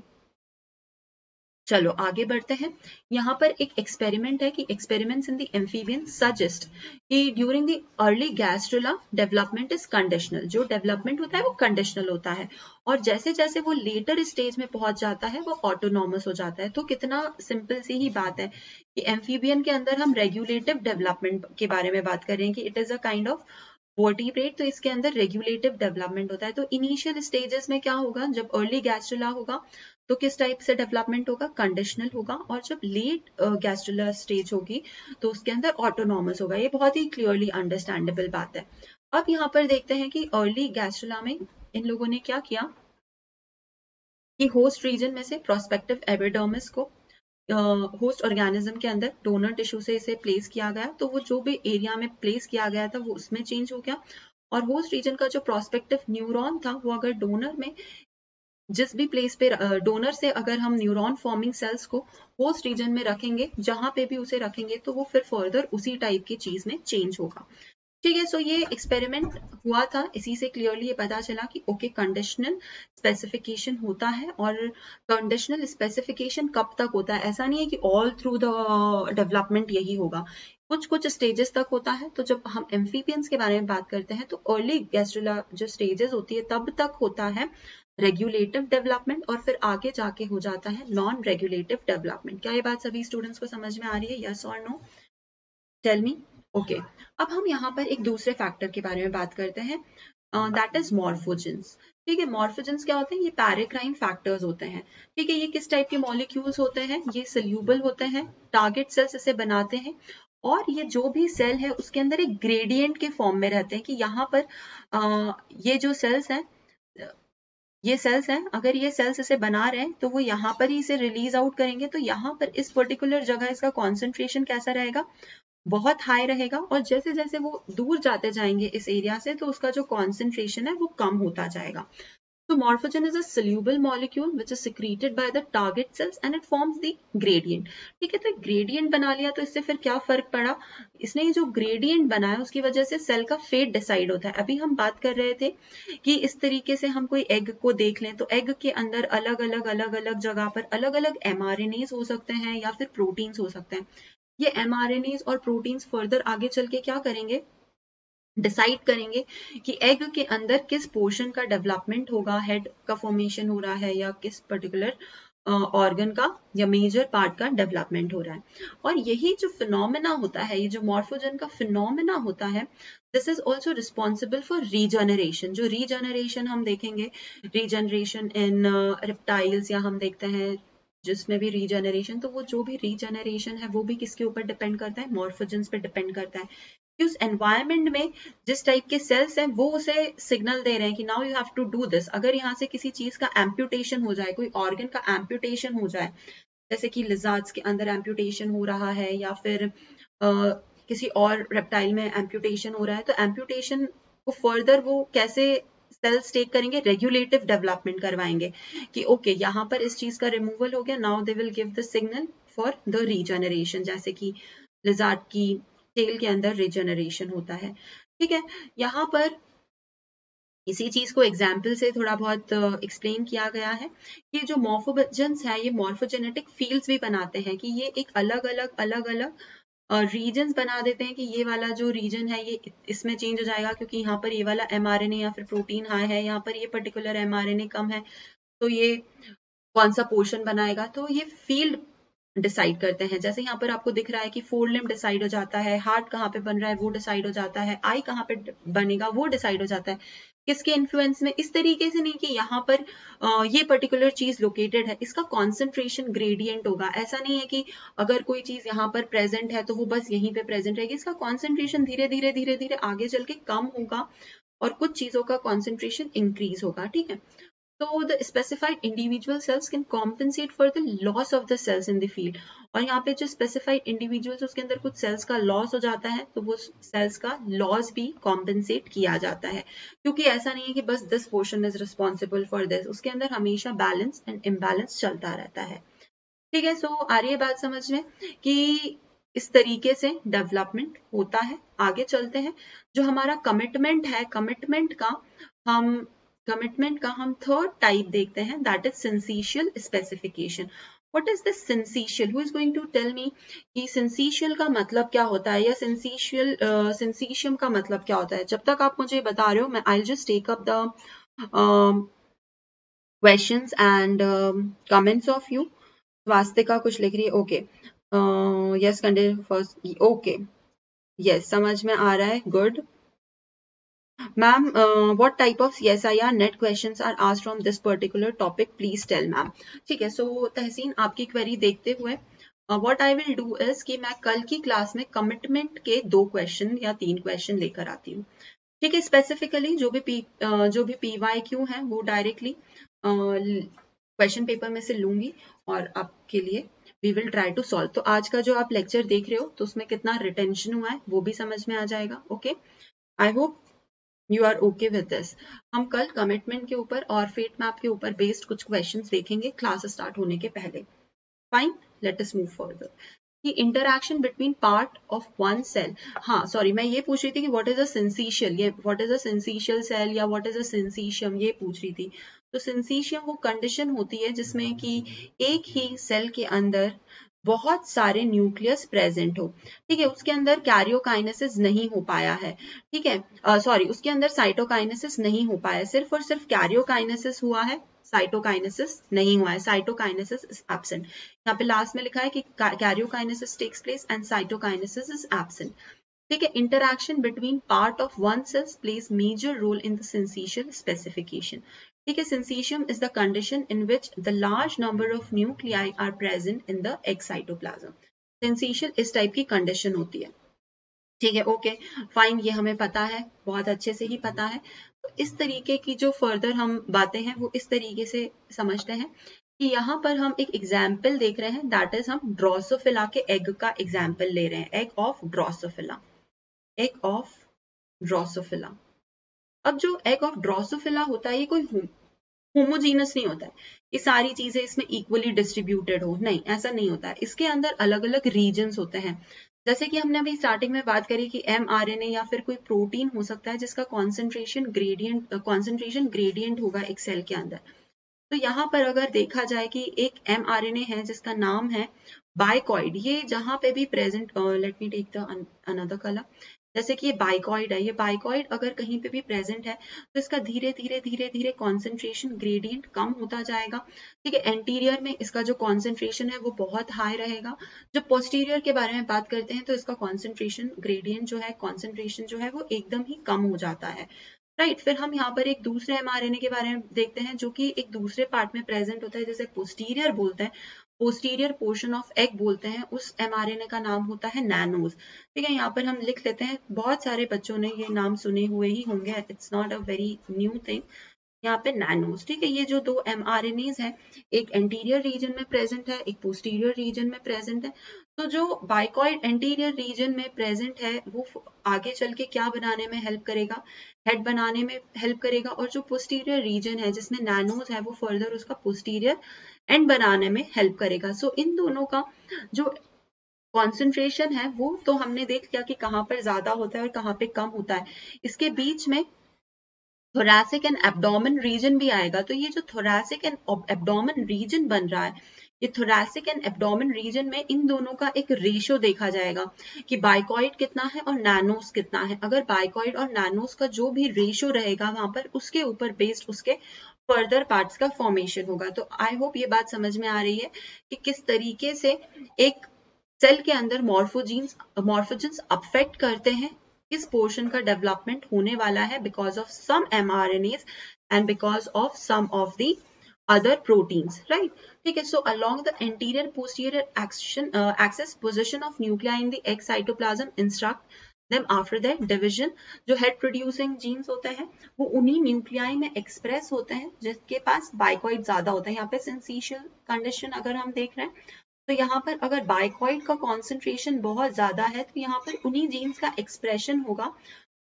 चलो आगे बढ़ते हैं। यहाँ पर एक एक्सपेरिमेंट है कि experiments in the amphibian suggest कि during the early gastrula development is conditional. जो डेवलपमेंट होता है वो कंडीशनल होता है और जैसे जैसे वो लेटर स्टेज में पहुंच जाता है वो ऑटोनॉमस हो जाता है। तो कितना सिंपल सी ही बात है कि एम्फीबियन के अंदर हम रेगुलेटिव डेवलपमेंट के बारे में बात कर रहे हैं कि it is a kind of vertebrate, तो इसके अंदर रेगुलेटिव डेवलपमेंट होता है। तो इनिशियल स्टेजेस में क्या होगा, जब अर्ली गैस्ट्रुला होगा तो किस टाइप से डेवलपमेंट होगा, कंडीशनल होगा, और जब लेट गैस्ट्रुलर स्टेज होगी तो उसके अंदर ऑटोनॉमस होगा। ये बहुत ही क्लियरली अंडरस्टैंडेबल बात है। अब यहाँ पर देखते हैं कि अर्ली गैस्ट्रुला में इन लोगों ने क्या किया कि होस्ट रीजन में से प्रोस्पेक्टिव एपिडर्मिस को होस्ट uh, ऑर्गेनिज्म के अंदर डोनर टिश्यू से इसे प्लेस किया गया। तो वो जो भी एरिया में प्लेस किया गया था वो उसमें चेंज हो गया और होस्ट रीजन का जो प्रोस्पेक्टिव न्यूरॉन था वो अगर डोनर में जिस भी प्लेस पे डोनर से अगर हम न्यूरॉन फॉर्मिंग सेल्स को होस्ट रीजन में रखेंगे, जहां पे भी उसे रखेंगे तो वो फिर फर्दर उसी टाइप की चीज में चेंज होगा। ठीक है, सो ये एक्सपेरिमेंट हुआ था, इसी से क्लियरली ये पता चला कि ओके कंडीशनल स्पेसिफिकेशन होता है और कंडीशनल स्पेसिफिकेशन कब तक होता है, ऐसा नहीं है कि ऑल थ्रू द डेवलपमेंट यही होगा, कुछ कुछ स्टेजेस तक होता है। तो जब हम एम्फीबियंस के बारे में बात करते हैं तो अर्ली गैस्ट्रुला जो स्टेजेस होती है तब तक होता है रेगुलेटिव डेवलपमेंट और फिर आगे जाके हो जाता है नॉन रेगुलेटिव डेवलपमेंट। क्या ये बात सभी स्टूडेंट्स को समझ में आ रही है? यस और नो, टेल मी। ओके, अब हम यहाँ पर एक दूसरे फैक्टर के बारे में बात करते हैं, दैट इज मॉर्फोजेंस। ठीक है, मॉर्फोजेंस क्या होते हैं? ये पैराक्राइन फैक्टर्स होते हैं। ठीक है, ये किस टाइप के मॉलिक्यूल्स होते हैं? ये सोल्यूबल होते हैं, टारगेट सेल्स इसे बनाते हैं और ये जो भी सेल है उसके अंदर एक ग्रेडियंट के फॉर्म में रहते हैं कि यहाँ पर आ, ये जो सेल्स हैं ये सेल्स हैं अगर ये सेल्स इसे बना रहे हैं तो वो यहाँ पर ही इसे रिलीज आउट करेंगे। तो यहाँ पर इस पर्टिकुलर जगह इसका कॉन्सेंट्रेशन कैसा रहेगा? बहुत हाई रहेगा और जैसे जैसे वो दूर जाते जाएंगे इस एरिया से तो उसका जो कॉन्सेंट्रेशन है वो कम होता जाएगा। So morphogen is a soluble molecule which is secreted by the target cells and it forms the gradient. ठीक है, तो gradient बना लिया तो इससे फिर क्या फर्क पड़ा? इसने ये जो gradient बनाया उसकी वजह से सेल का फेट डिसाइड होता है। अभी हम बात कर रहे थे कि इस तरीके से हम कोई एग को देख लें तो एग के अंदर अलग अलग अलग अलग जगह पर अलग अलग एमआरएनएज हो सकते हैं या फिर प्रोटीन्स हो सकते हैं। ये एमआरएनएज और प्रोटीन्स फर्दर आगे चल के क्या करेंगे, डिसाइड करेंगे कि एग के अंदर किस पोर्शन का डेवलपमेंट होगा, हेड का फॉर्मेशन हो रहा है या किस पर्टिकुलर ऑर्गन का या मेजर पार्ट का डेवलपमेंट हो रहा है। और यही जो फिनोमेना होता है, ये जो मॉर्फोजन का फिनोमेना होता है, this is also responsible for regeneration. जो रीजनरेशन हम देखेंगे, रीजनरेशन इन रेप्टाइल्स या हम देखते हैं जिसमें भी रीजनरेशन, तो वो जो भी रीजनरेशन है वो भी किसके ऊपर डिपेंड करता है, मॉर्फोजन्स पे डिपेंड करता है कि उस एनवायरनमेंट में जिस टाइप के सेल्स हैं वो उसे सिग्नल दे रहे हैं कि now you have to do this. अगर यहाँ से किसी चीज का एम्प्यूटेशन हो जाए, कोई ऑर्गन का एम्प्यूटेशन हो जाए, जैसे कि लिजार्ड्स के अंदर एम्प्यूटेशन हो रहा है या फिर आ, किसी और रेप्टाइल में एम्प्यूटेशन हो रहा है, तो एम्प्यूटेशन को फर्दर वो कैसे सेल्स टेक करेंगे, रेगुलेटिव डेवलपमेंट करवाएंगे कि ओके okay, यहाँ पर इस चीज का रिमूवल हो गया, now they will give the signal for the regeneration, जैसे कि लिजार्ड की टेल के अंदर रीजनरेशन होता है। ठीक है, यहाँ पर इसी चीज को एग्जाम्पल से थोड़ा बहुत एक्सप्लेन किया गया है कि जो मॉर्फोजन्स है ये मॉर्फोजेनेटिक फील्ड्स भी बनाते हैं कि ये एक अलग अलग अलग अलग रीजन्स uh, बना देते हैं कि ये वाला जो रीजन है ये इसमें चेंज हो जाएगा क्योंकि यहाँ पर ये वाला एमआरएनए या फिर प्रोटीन हाई है, यहाँ पर ये पर्टिकुलर एमआरएनए कम है, तो ये कौन सा पोर्शन बनाएगा, तो ये फील्ड डिसाइड करते हैं। जैसे यहाँ पर आपको दिख रहा है कि फोर लिम्ब डिसाइड हो जाता है, हार्ट कहाँ पे बन रहा है वो डिसाइड हो जाता है, आई कहाँ पे बनेगा वो डिसाइड हो जाता है, किसके इन्फ्लुएंस में। इस तरीके से नहीं कि यहाँ पर ये पर्टिकुलर चीज लोकेटेड है, इसका कॉन्सेंट्रेशन ग्रेडियंट होगा। ऐसा नहीं है कि अगर कोई चीज यहाँ पर प्रेजेंट है तो वो बस यहीं पे प्रेजेंट रहेगी, इसका कॉन्सेंट्रेशन धीरे धीरे धीरे धीरे आगे चल के कम होगा और कुछ चीजों का कॉन्सेंट्रेशन इंक्रीज होगा। ठीक है, तो the specified individual cells can compensate for the loss of the cells in the field, और यहाँ पे जो स्पेसिफाइड इंडिविजुअल्स उसके अंदर कुछ सेल्स का लॉस हो जाता है तो वो सेल्स का लॉस भी कॉम्पेंसेट किया जाता है, क्योंकि ऐसा नहीं है कि बस this portion is responsible for this, उसके अंदर हमेशा बैलेंस एंड इम्बैलेंस चलता रहता है। ठीक है, सो आ रही है बात समझ में कि इस तरीके से डेवलपमेंट होता है। आगे चलते हैं, जो हमारा कमिटमेंट है, कमिटमेंट का हम कमिटमेंट का हम थर्ड टाइप देखते हैं, that is syncytial specification. What is this syncytial, who is going to tell me कि सिंसेशियल का मतलब क्या होता है या सिंसेशियल सिंसेशियम का मतलब क्या होता है। जब तक आप मुझे बता रहे हो मैं I will just take up the questions and comments of you. Vastika कुछ लिख रही है, okay yes continue first, okay yes समझ में आ रहा है, good. Ma'am, uh, what type of C S I R net questions are asked from this particular topic? Please tell, ma'am. ठीक है, so तहसीन आपकी क्वेरी देखते हुए uh, what I will do is कि मैं कल की क्लास में कमिटमेंट के दो क्वेश्चन या तीन क्वेश्चन लेकर आती हूँ। ठीक है, स्पेसिफिकली जो भी पी uh, जो भी पी वाई क्यू है वो डायरेक्टली क्वेश्चन पेपर में से लूंगी और आपके लिए we will try to solve. तो आज का जो आप लेक्चर देख रहे हो तो उसमें कितना रिटेंशन हुआ है वो भी समझ में आ जाएगा। Okay, I hope You are okay with this. हम कल कमिटमेंट के ऊपर और फेट मैप के ऊपर बेस्ड कुछ क्वेश्चंस देखेंगे क्लास स्टार्ट होने के पहले। Fine, let us move further. The interaction between part of one cell. हाँ सॉरी, मैं ये पूछ रही थी कि what is a syncytial, ये what is a syncytial cell या what is a syncytium ये पूछ रही थी। तो syncytium वो कंडीशन होती है जिसमें कि एक ही सेल के अंदर बहुत सारे न्यूक्लियस प्रेजेंट हो। ठीक है, उसके अंदर कैरियोकाइनेसिस नहीं हो पाया है। ठीक है, सॉरी uh, उसके अंदर साइटोकाइनेसिस नहीं हो पाया, सिर्फ और सिर्फ कैरियोकाइनेसिस हुआ है, साइटोकाइनेसिस नहीं हुआ है, साइटोकाइनेसिस इज एब्सेंट। यहाँ पे लास्ट में लिखा है कि karyokinesis takes place and cytokinesis is absent. ठीक है, interaction between part of one cells plays major role in the syncytial specification. ठीक है, syncytium is the condition in which the large number of nuclei are present in the cytoplasm. Syncytial इस type की condition होती है। ठीक है, okay fine, ये हमें पता है, बहुत अच्छे से ही पता है। तो इस तरीके की जो फर्दर हम बातें हैं वो इस तरीके से समझते हैं कि यहाँ पर हम एक एग्जाम्पल देख रहे हैं, दैट इज हम ड्रोसोफिला के एग का एग्जाम्पल ले रहे हैं, egg of Drosophila, egg of Drosophila. अब जो एग ऑफ ड्रोसोफिला होता है ये कोई होमोजीनस नहीं होता है ये सारी चीजें इसमें इक्वली डिस्ट्रीब्यूटेड हो, नहीं ऐसा नहीं होता है। इसके अंदर अलग अलग रीजन्स होते हैं, जैसे कि हमने अभी स्टार्टिंग में बात करी कि एमआरएनए या फिर कोई प्रोटीन हो सकता है जिसका कॉन्सेंट्रेशन ग्रेडियंट कॉन्सेंट्रेशन ग्रेडियंट होगा एक सेल के अंदर। तो यहाँ पर अगर देखा जाए कि एक एमआरएनए है जिसका नाम है बाइकॉइड, ये जहाँ पे भी present, let me take the another colour, जैसे कि ये बाइकॉइड है, ये बाइकॉइड अगर कहीं पे भी प्रेजेंट है तो इसका धीरे धीरे धीरे धीरे कॉन्सेंट्रेशन ग्रेडियंट कम होता जाएगा। ठीक है, एंटीरियर में इसका जो कॉन्सेंट्रेशन है वो बहुत हाई रहेगा। जब पोस्टीरियर के बारे में बात करते हैं तो इसका कॉन्सेंट्रेशन ग्रेडियंट जो है, कॉन्सेंट्रेशन जो है वो एकदम ही कम हो जाता है। राइट right, फिर हम यहाँ पर एक दूसरे एमआरएनए के बारे में देखते हैं जो कि एक दूसरे पार्ट में प्रेजेंट होता है, जैसे पोस्टीरियर बोलते हैं, पोस्टीरियर पोर्शन ऑफ एग बोलते हैं, उस एमआरएनए का नाम होता है नैनोज। ठीक है, यहाँ पर हम लिख लेते हैं, बहुत सारे बच्चों ने ये नाम सुने हुए ही होंगे, it's not a very new thing. यहाँ पे नैनोज, ठीक है, ये जो दो एमआरएनएज हैं, एक एंटीरियर रीजन में प्रेजेंट है, एक पोस्टीरियर रीजन में प्रेजेंट है। तो जो बाइकॉइड एंटीरियर रीजन में प्रेजेंट है वो आगे चल के क्या बनाने में हेल्प करेगा, हेड बनाने में हेल्प करेगा, और जो पोस्टीरियर रीजन है जिसमें नैनोज है वो फर्दर उसका पोस्टीरियर एंड बनाने में हेल्प करेगा। सो so, इन दोनों का जो कॉन्सेंट्रेशन है वो तो हमने देख लिया कि कहाँ पर ज्यादा होता है और कहाँ पे कम होता है। इसके बीच में थोरैसिक एंड एब्डोमेन रीजन भी आएगा। तो ये जो थोरैसिक एंड एब्डोमेन रीजन बन रहा है, ये थोरैसिक एंड एब्डोमेन रीजन में इन दोनों का एक रेशियो देखा जाएगा कि बाइकॉइड कितना है और नैनोस कितना है। अगर बाइकॉइड और नैनोस का जो भी रेशियो रहेगा वहां पर, उसके ऊपर बेस्ड उसके फर्दर पार्ट्स का फॉर्मेशन होगा। तो आई होप ये बात समझ में आ रही है कि किस तरीके से एक सेल के अंदर मॉर्फोजीन्स मॉर्फोजेंस अफेक्ट करते हैं, किस पोर्शन का डेवलपमेंट होने वाला है because of some mRNAs and because of some of the other proteins, right? ठीक है, so along the anterior posterior action uh, axis position of nuclei in the egg cytoplasm instruct them after their division। जो head producing genes होते हैं वो उन्हीं nuclei में express होते हैं जिसके पास बाइकॉइड ज्यादा होता है। यहाँ पे syncytial condition अगर हम देख रहे हैं तो यहाँ पर अगर बाइकॉइड का कॉन्सेंट्रेशन बहुत ज्यादा है तो यहाँ पर उन्हीं जीन्स का एक्सप्रेशन होगा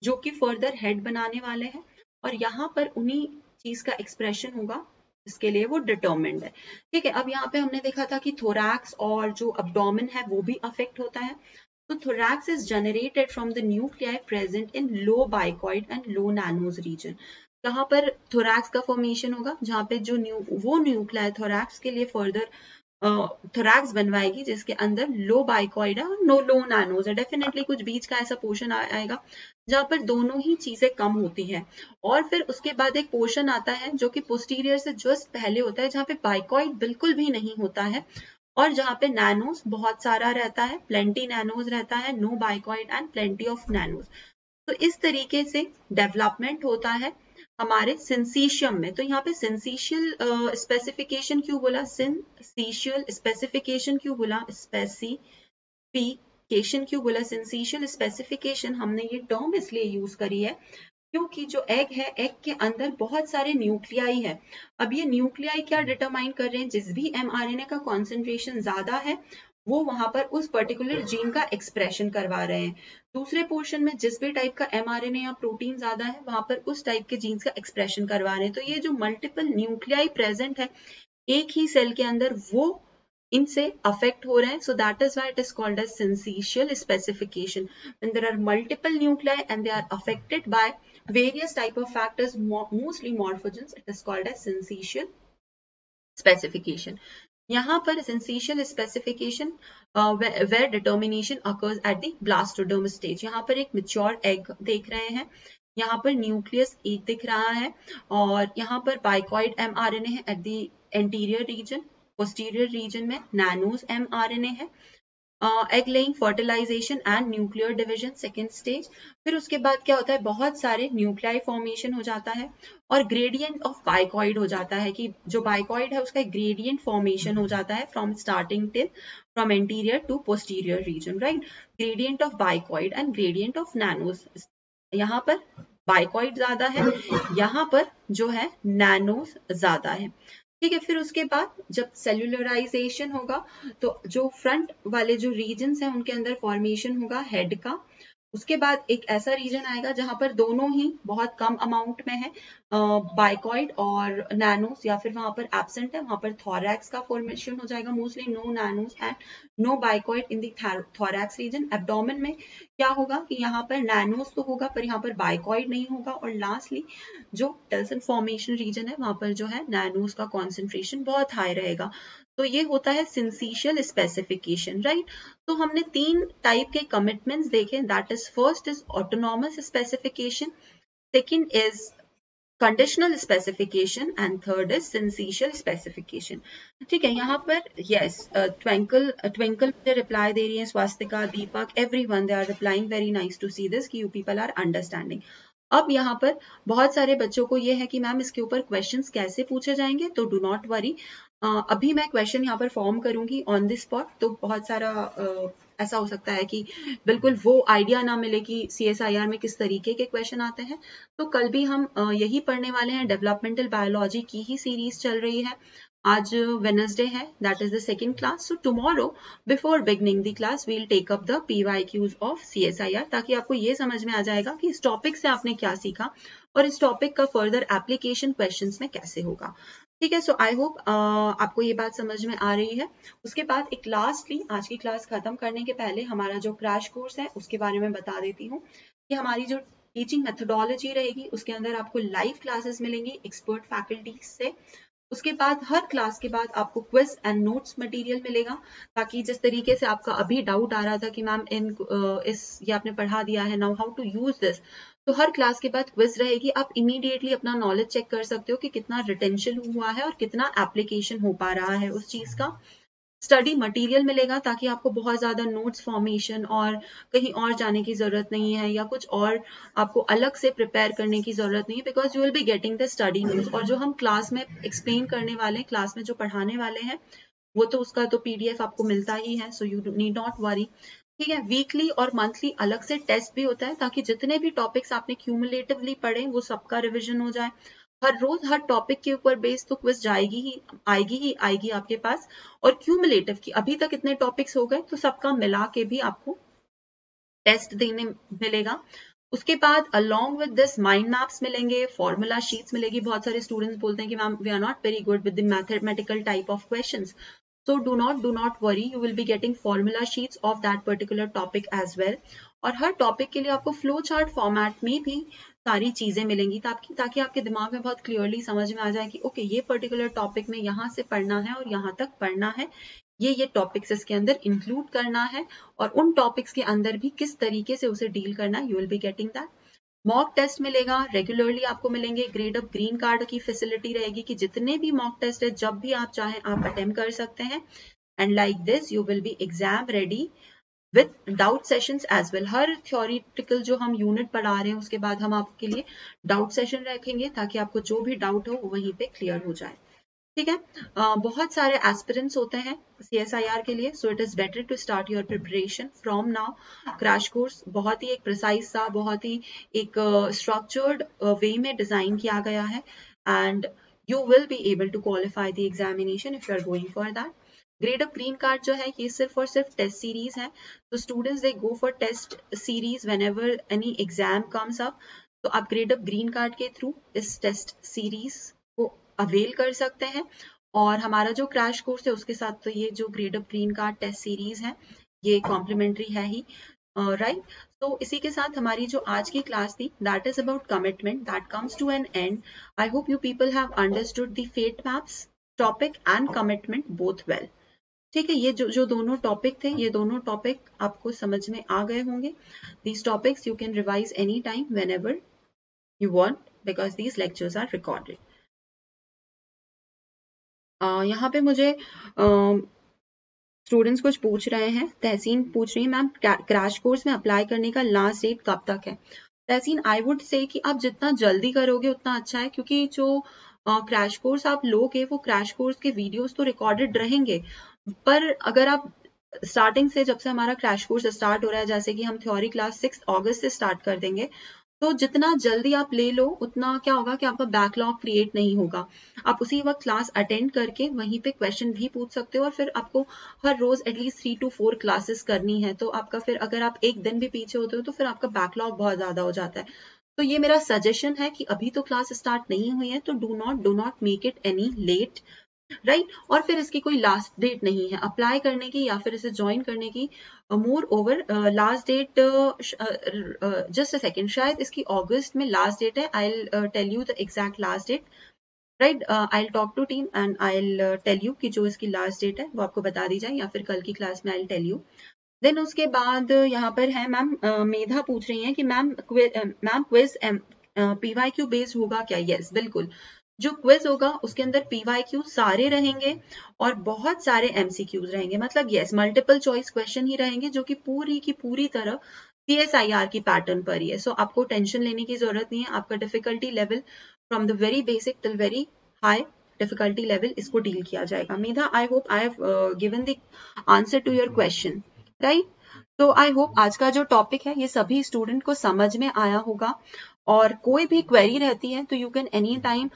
जो कि फर्दर हेड बनाने वाले हैं, और यहाँ पर उन्हीं चीज का एक्सप्रेशन होगा इसके लिए वो डिटरमिन्ड है। ठीक है, अब यहाँ पे हमने देखा था कि थोरैक्स और जो एब्डोमेन है वो भी अफेक्ट होता है। तो thorax is generated from the nuclei present in low bicoid and low nanos region. यहाँ पर थोरैक्स का फॉर्मेशन होगा जहाँ पे जो न्यू वो न्यूक्लियाई थोरैक्स के लिए फर्दर थोरैक्स बनवाएगी जिसके अंदर लो बाइकॉइड है और नो लो नैनोज है। डेफिनेटली कुछ बीच का ऐसा पोर्शन आएगा जहां पर दोनों ही चीजें कम होती हैं, और फिर उसके बाद एक पोर्शन आता है जो कि पोस्टीरियर से जस्ट पहले होता है जहां पे बाइकॉइड बिल्कुल भी नहीं होता है और जहाँ पे नैनोज बहुत सारा रहता है, प्लेंटी नैनोज रहता है, no bicoid and plenty of nanos. तो इस तरीके से डेवलपमेंट होता है हमारे सिंसीशियम में। तो यहाँ पे सिंसीशियल स्पेसिफिकेशन क्यों बोला, सिंसीशियल स्पेसिफिकेशन क्यों बोला, स्पेसिफिकेशन क्यों बोला, सिंसीशियल स्पेसिफिकेशन हमने ये टर्म इसलिए यूज करी है क्योंकि जो एग है, एग के अंदर बहुत सारे न्यूक्लियाई है। अब ये न्यूक्लियाई क्या डिटरमाइन कर रहे हैं, जिस भी एमआरएनए का कॉन्सेंट्रेशन ज्यादा है वो वहां पर उस पर्टिकुलर जीन का एक्सप्रेशन करवा रहे हैं। दूसरे पोर्शन में जिस भी टाइप का एमआरएनए या प्रोटीन ज्यादा है वहां पर उस टाइप के जीन्स का एक्सप्रेशन करवा रहे हैं। तो ये जो मल्टीपल न्यूक्लियाई प्रेजेंट है एक ही सेल के अंदर वो इनसे अफेक्ट हो रहे हैं। So that is why it is called as syncytial specification, when there are multiple nuclei and they are affected by various type of factors, mostly morphogens, it is called as syncytial specification. यहाँ पर syncytial specification where determination occurs at the blastoderm stage. यहाँ पर एक mature egg देख रहे हैं, यहाँ पर न्यूक्लियस एक दिख रहा है, और यहाँ पर बाइकॉइड एमआरएनए है at the anterior region, posterior region में नैनोज एमआरएनए है। Egg laying, fertilization and nuclear division second stage. फिर उसके बाद क्या होता है, बहुत सारे न्यूक्लियाई फॉर्मेशन हो जाता है और ग्रेडियंट ऑफ बाइकॉइड हो जाता है कि जो बाइकॉइड है उसका ग्रेडियंट फॉर्मेशन हो जाता है from starting till from anterior to posterior region. Right, gradient of bicoid and gradient of nanos. यहाँ पर बाइकॉइड ज्यादा है, यहाँ पर जो है नैनोज ज्यादा है। ठीक है, फिर उसके बाद जब सेल्युलराइजेशन होगा तो जो फ्रंट वाले जो रीजन्स हैं उनके अंदर फॉर्मेशन होगा हेड का। उसके बाद एक ऐसा रीजन आएगा जहां पर दोनों ही बहुत कम अमाउंट में है, बाइकॉइड और नैनोस या फिर वहां पर एब्सेंट है, वहां पर थोरैक्स का फॉर्मेशन हो जाएगा mostly, no nanos and no bicoid in the thorax region. Abdomen में क्या होगा कि यहाँ पर नैनोस तो होगा पर यहाँ पर बाइकॉइड नहीं होगा, और लास्टली जो टेल्सन फॉर्मेशन रीजन है वहां पर जो है नैनोस का कॉन्सेंट्रेशन बहुत हाई रहेगा। तो ये होता है सिंसेशियल स्पेसिफिकेशन, राइट। तो हमने तीन टाइप के कमिटमेंट्स देखे, that is first is autonomous specification, second is conditional specification and third is syncytial specification. ठीक है, यहाँ पर यस ट्विंकल ट्विंकल मुझे रिप्लाई दे रही है, Swastika, Deepak, everyone they are replying, very nice to see this कि यू पीपल आर अंडरस्टैंडिंग। अब यहाँ पर बहुत सारे बच्चों को ये है कि मैम इसके ऊपर क्वेश्चंस कैसे पूछे जाएंगे, तो डू नॉट वरी, अभी मैं क्वेश्चन यहाँ पर फॉर्म करूंगी ऑन द स्पॉट। तो बहुत सारा uh, ऐसा हो सकता है कि बिल्कुल वो आइडिया ना मिले कि सी एस आई आर में किस तरीके के क्वेश्चन आते हैं। तो कल भी हम uh, यही पढ़ने वाले हैं, डेवलपमेंटल बायोलॉजी की ही सीरीज चल रही है। आज वेडनेसडे है, that is the second class. So tomorrow before beginning the class we'll take up the PYQs of CSIR, ताकि आपको ये समझ में आ जाएगा कि इस टॉपिक से आपने क्या सीखा और इस टॉपिक का फर्दर एप्लीकेशन क्वेश्चंस में कैसे होगा। ठीक है, सो आई होप आपको ये बात समझ में आ रही है। उसके बाद एक लास्टली आज की क्लास खत्म करने के पहले हमारा जो क्रैश कोर्स है उसके बारे में बता देती हूँ कि हमारी जो टीचिंग मेथडोलॉजी रहेगी उसके अंदर आपको लाइव क्लासेस मिलेंगी एक्सपर्ट फैकल्टी से। उसके बाद हर क्लास के बाद आपको क्विज एंड नोट्स मटेरियल मिलेगा, ताकि जिस तरीके से आपका अभी डाउट आ रहा था कि मैम इन इस ये आपने पढ़ा दिया है, now how to use this, तो हर क्लास के बाद क्विज रहेगी। आप इमीडिएटली अपना नॉलेज चेक कर सकते हो कि कितना रिटेंशन हुआ है और कितना एप्लीकेशन हो पा रहा है उस चीज का। स्टडी मटेरियल मिलेगा ताकि आपको बहुत ज़्यादा नोट्स फॉर्मेशन और कहीं और जाने की ज़रूरत नहीं है या कुछ और आपको अलग से प्रिपेयर करने की ज़रूरत नहीं है, because you will be getting the study notes. और जो हम क्लास में एक्सप्लेन करने वाले हैं, क्लास में जो पढ़ाने वाले हैं, वो तो उसका तो पीडीएफ आपको मिलता ही है, so you need not worry. ठीक है, वीकली और मंथली अलग से टेस्ट भी होता है ताकि जितने भी टॉपिक्स आपने क्यूमुलेटिवली पढ़े वो सबका रिविजन हो जाए। हर रोज हर टॉपिक के ऊपर बेस तो क्विज जाएगी ही आएगी ही आएगी आपके पास, और क्यूमुलेटिव की अभी तक इतने टॉपिक्स हो गए तो सबका मिला के भी आपको टेस्ट देने मिलेगा। उसके बाद along with this mind maps मिलेंगे, फॉर्मूला शीट्स मिलेगी। बहुत सारे स्टूडेंट्स बोलते हैं कि ma'am we are not very good with the mathematical type of questions, so do not do not worry, you will be getting formula sheets of that particular topic as well. और हर topic के लिए आपको flow chart format में भी सारी चीजें मिलेंगी ताकि ताकि आपके दिमाग में बहुत क्लियरली समझ में आ जाए कि ओके ये पर्टिकुलर टॉपिक में यहाँ से पढ़ना है और यहाँ तक पढ़ना है, ये ये टॉपिक्स इसके अंदर इंक्लूड करना है, और उन टॉपिक्स के अंदर भी किस तरीके से उसे डील करना है, you will be getting that. Mock test मिलेगा, रेगुलरली आपको मिलेंगे। ग्रेड अप ग्रीन कार्ड की फैसिलिटी रहेगी कि जितने भी मॉक टेस्ट है जब भी आप चाहें आप अटेम्प्ट कर सकते हैं, and like this you will be exam ready with doubt sessions as well. हर थ्योरिटिकल जो हम यूनिट पढ़ा रहे हैं उसके बाद हम आपके लिए डाउट सेशन रखेंगे ताकि आपको जो भी डाउट हो वहीं पे क्लियर हो जाए। ठीक है, uh, बहुत सारे एस्पिरेंट्स होते हैं सीएसआईआर के लिए, so it is better to start your preparation from now. Crash course बहुत ही एक प्रिसाइज सा, बहुत ही एक स्ट्रक्चर्ड uh, वे uh, में डिजाइन किया गया है, and you will be able to qualify the examination if you are going for that. Grade up green card जो है ये सिर्फ और सिर्फ टेस्ट सीरीज है, तो students they go for test series whenever any exam comes up. तो आप ग्रेड अप ग्रीन कार्ड के थ्रू इस टेस्ट सीरीज को अवेल कर सकते हैं, और हमारा जो क्रैश कोर्स है उसके साथ तो ये जो grade up green card test series है ये कॉम्प्लीमेंट्री है ही, राइट। तो इसी के साथ हमारी जो आज की क्लास थी that is about commitment that comes to an end. I hope you people have understood the fate maps topic and commitment both well. ठीक है, ये जो जो दोनों टॉपिक थे ये दोनों टॉपिक आपको समझ में आ गए होंगे। These topics you can revise any time whenever you want because these lectures are recorded. यहाँ पे मुझे स्टूडेंट्स uh, कुछ पूछ रहे हैं। तहसीन पूछ रही है मैम क्रैश कोर्स में अप्लाई करने का लास्ट डेट कब तक है। तहसीन, आई वुड से कि आप जितना जल्दी करोगे उतना अच्छा है, क्योंकि जो क्रैश uh, कोर्स आप लोगे वो क्रैश कोर्स के वीडियोस तो रिकॉर्डेड रहेंगे, पर अगर आप स्टार्टिंग से जब से हमारा क्रैश कोर्स स्टार्ट हो रहा है, जैसे कि हम थ्योरी क्लास सिक्स अगस्त से स्टार्ट कर देंगे, तो जितना जल्दी आप ले लो उतना क्या होगा कि आपका बैकलॉग क्रिएट नहीं होगा। आप उसी वक्त क्लास अटेंड करके वहीं पे क्वेश्चन भी पूछ सकते हो, और फिर आपको हर रोज at least three to four classes करनी है, तो आपका फिर अगर आप एक दिन भी पीछे होते हो तो फिर आपका बैकलॉग बहुत ज्यादा हो जाता है। तो ये मेरा सजेशन है कि अभी तो क्लास स्टार्ट नहीं हुई है, तो do not do not make it any late, right. और फिर इसकी कोई लास्ट डेट नहीं है अप्लाई करने की या फिर इसे ज्वाइन करने की। Moreover last date, just a second, शायद इसकी अगस्त में लास्ट डेट है। I will tell you the exact last date, right. I will talk to team and I will tell you कि जो इसकी लास्ट डेट है वो आपको बता दी जाए, या फिर कल की क्लास में I will tell you. Then उसके बाद यहाँ पर है मैम, uh, मेधा पूछ रही है कि ma'am ma'am quiz P Y Q based होगा क्या? यस, बिल्कुल। जो क्विज होगा उसके अंदर पीवाई क्यू सारे रहेंगे और बहुत सारे एमसीक्यूज रहेंगे, मतलब यस मल्टीपल चॉइस क्वेश्चन ही रहेंगे, जो कि पूरी की पूरी तरह सी एस आई आर की पैटर्न पर ही है। सो so, आपको टेंशन लेने की जरूरत नहीं है। आपका difficulty level from the very basic till very high difficulty level इसको डील किया जाएगा। Medha, I hope I have given the answer to your question, right. तो आई होप आज का जो टॉपिक है ये सभी स्टूडेंट को समझ में आया होगा। और कोई भी क्वेरी रहती है तो you can any time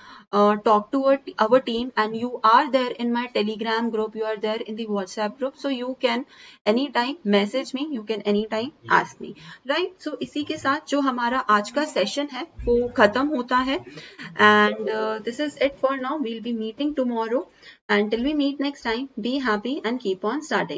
talk to our team, and you are there in my Telegram group, you are there in the WhatsApp group, so you can any time message me, you can any time ask me, right. सो इसी के साथ जो हमारा आज का session है वो खत्म होता है, and this is it for now. We'll be meeting tomorrow, and till we meet next time, be happy and keep on starting.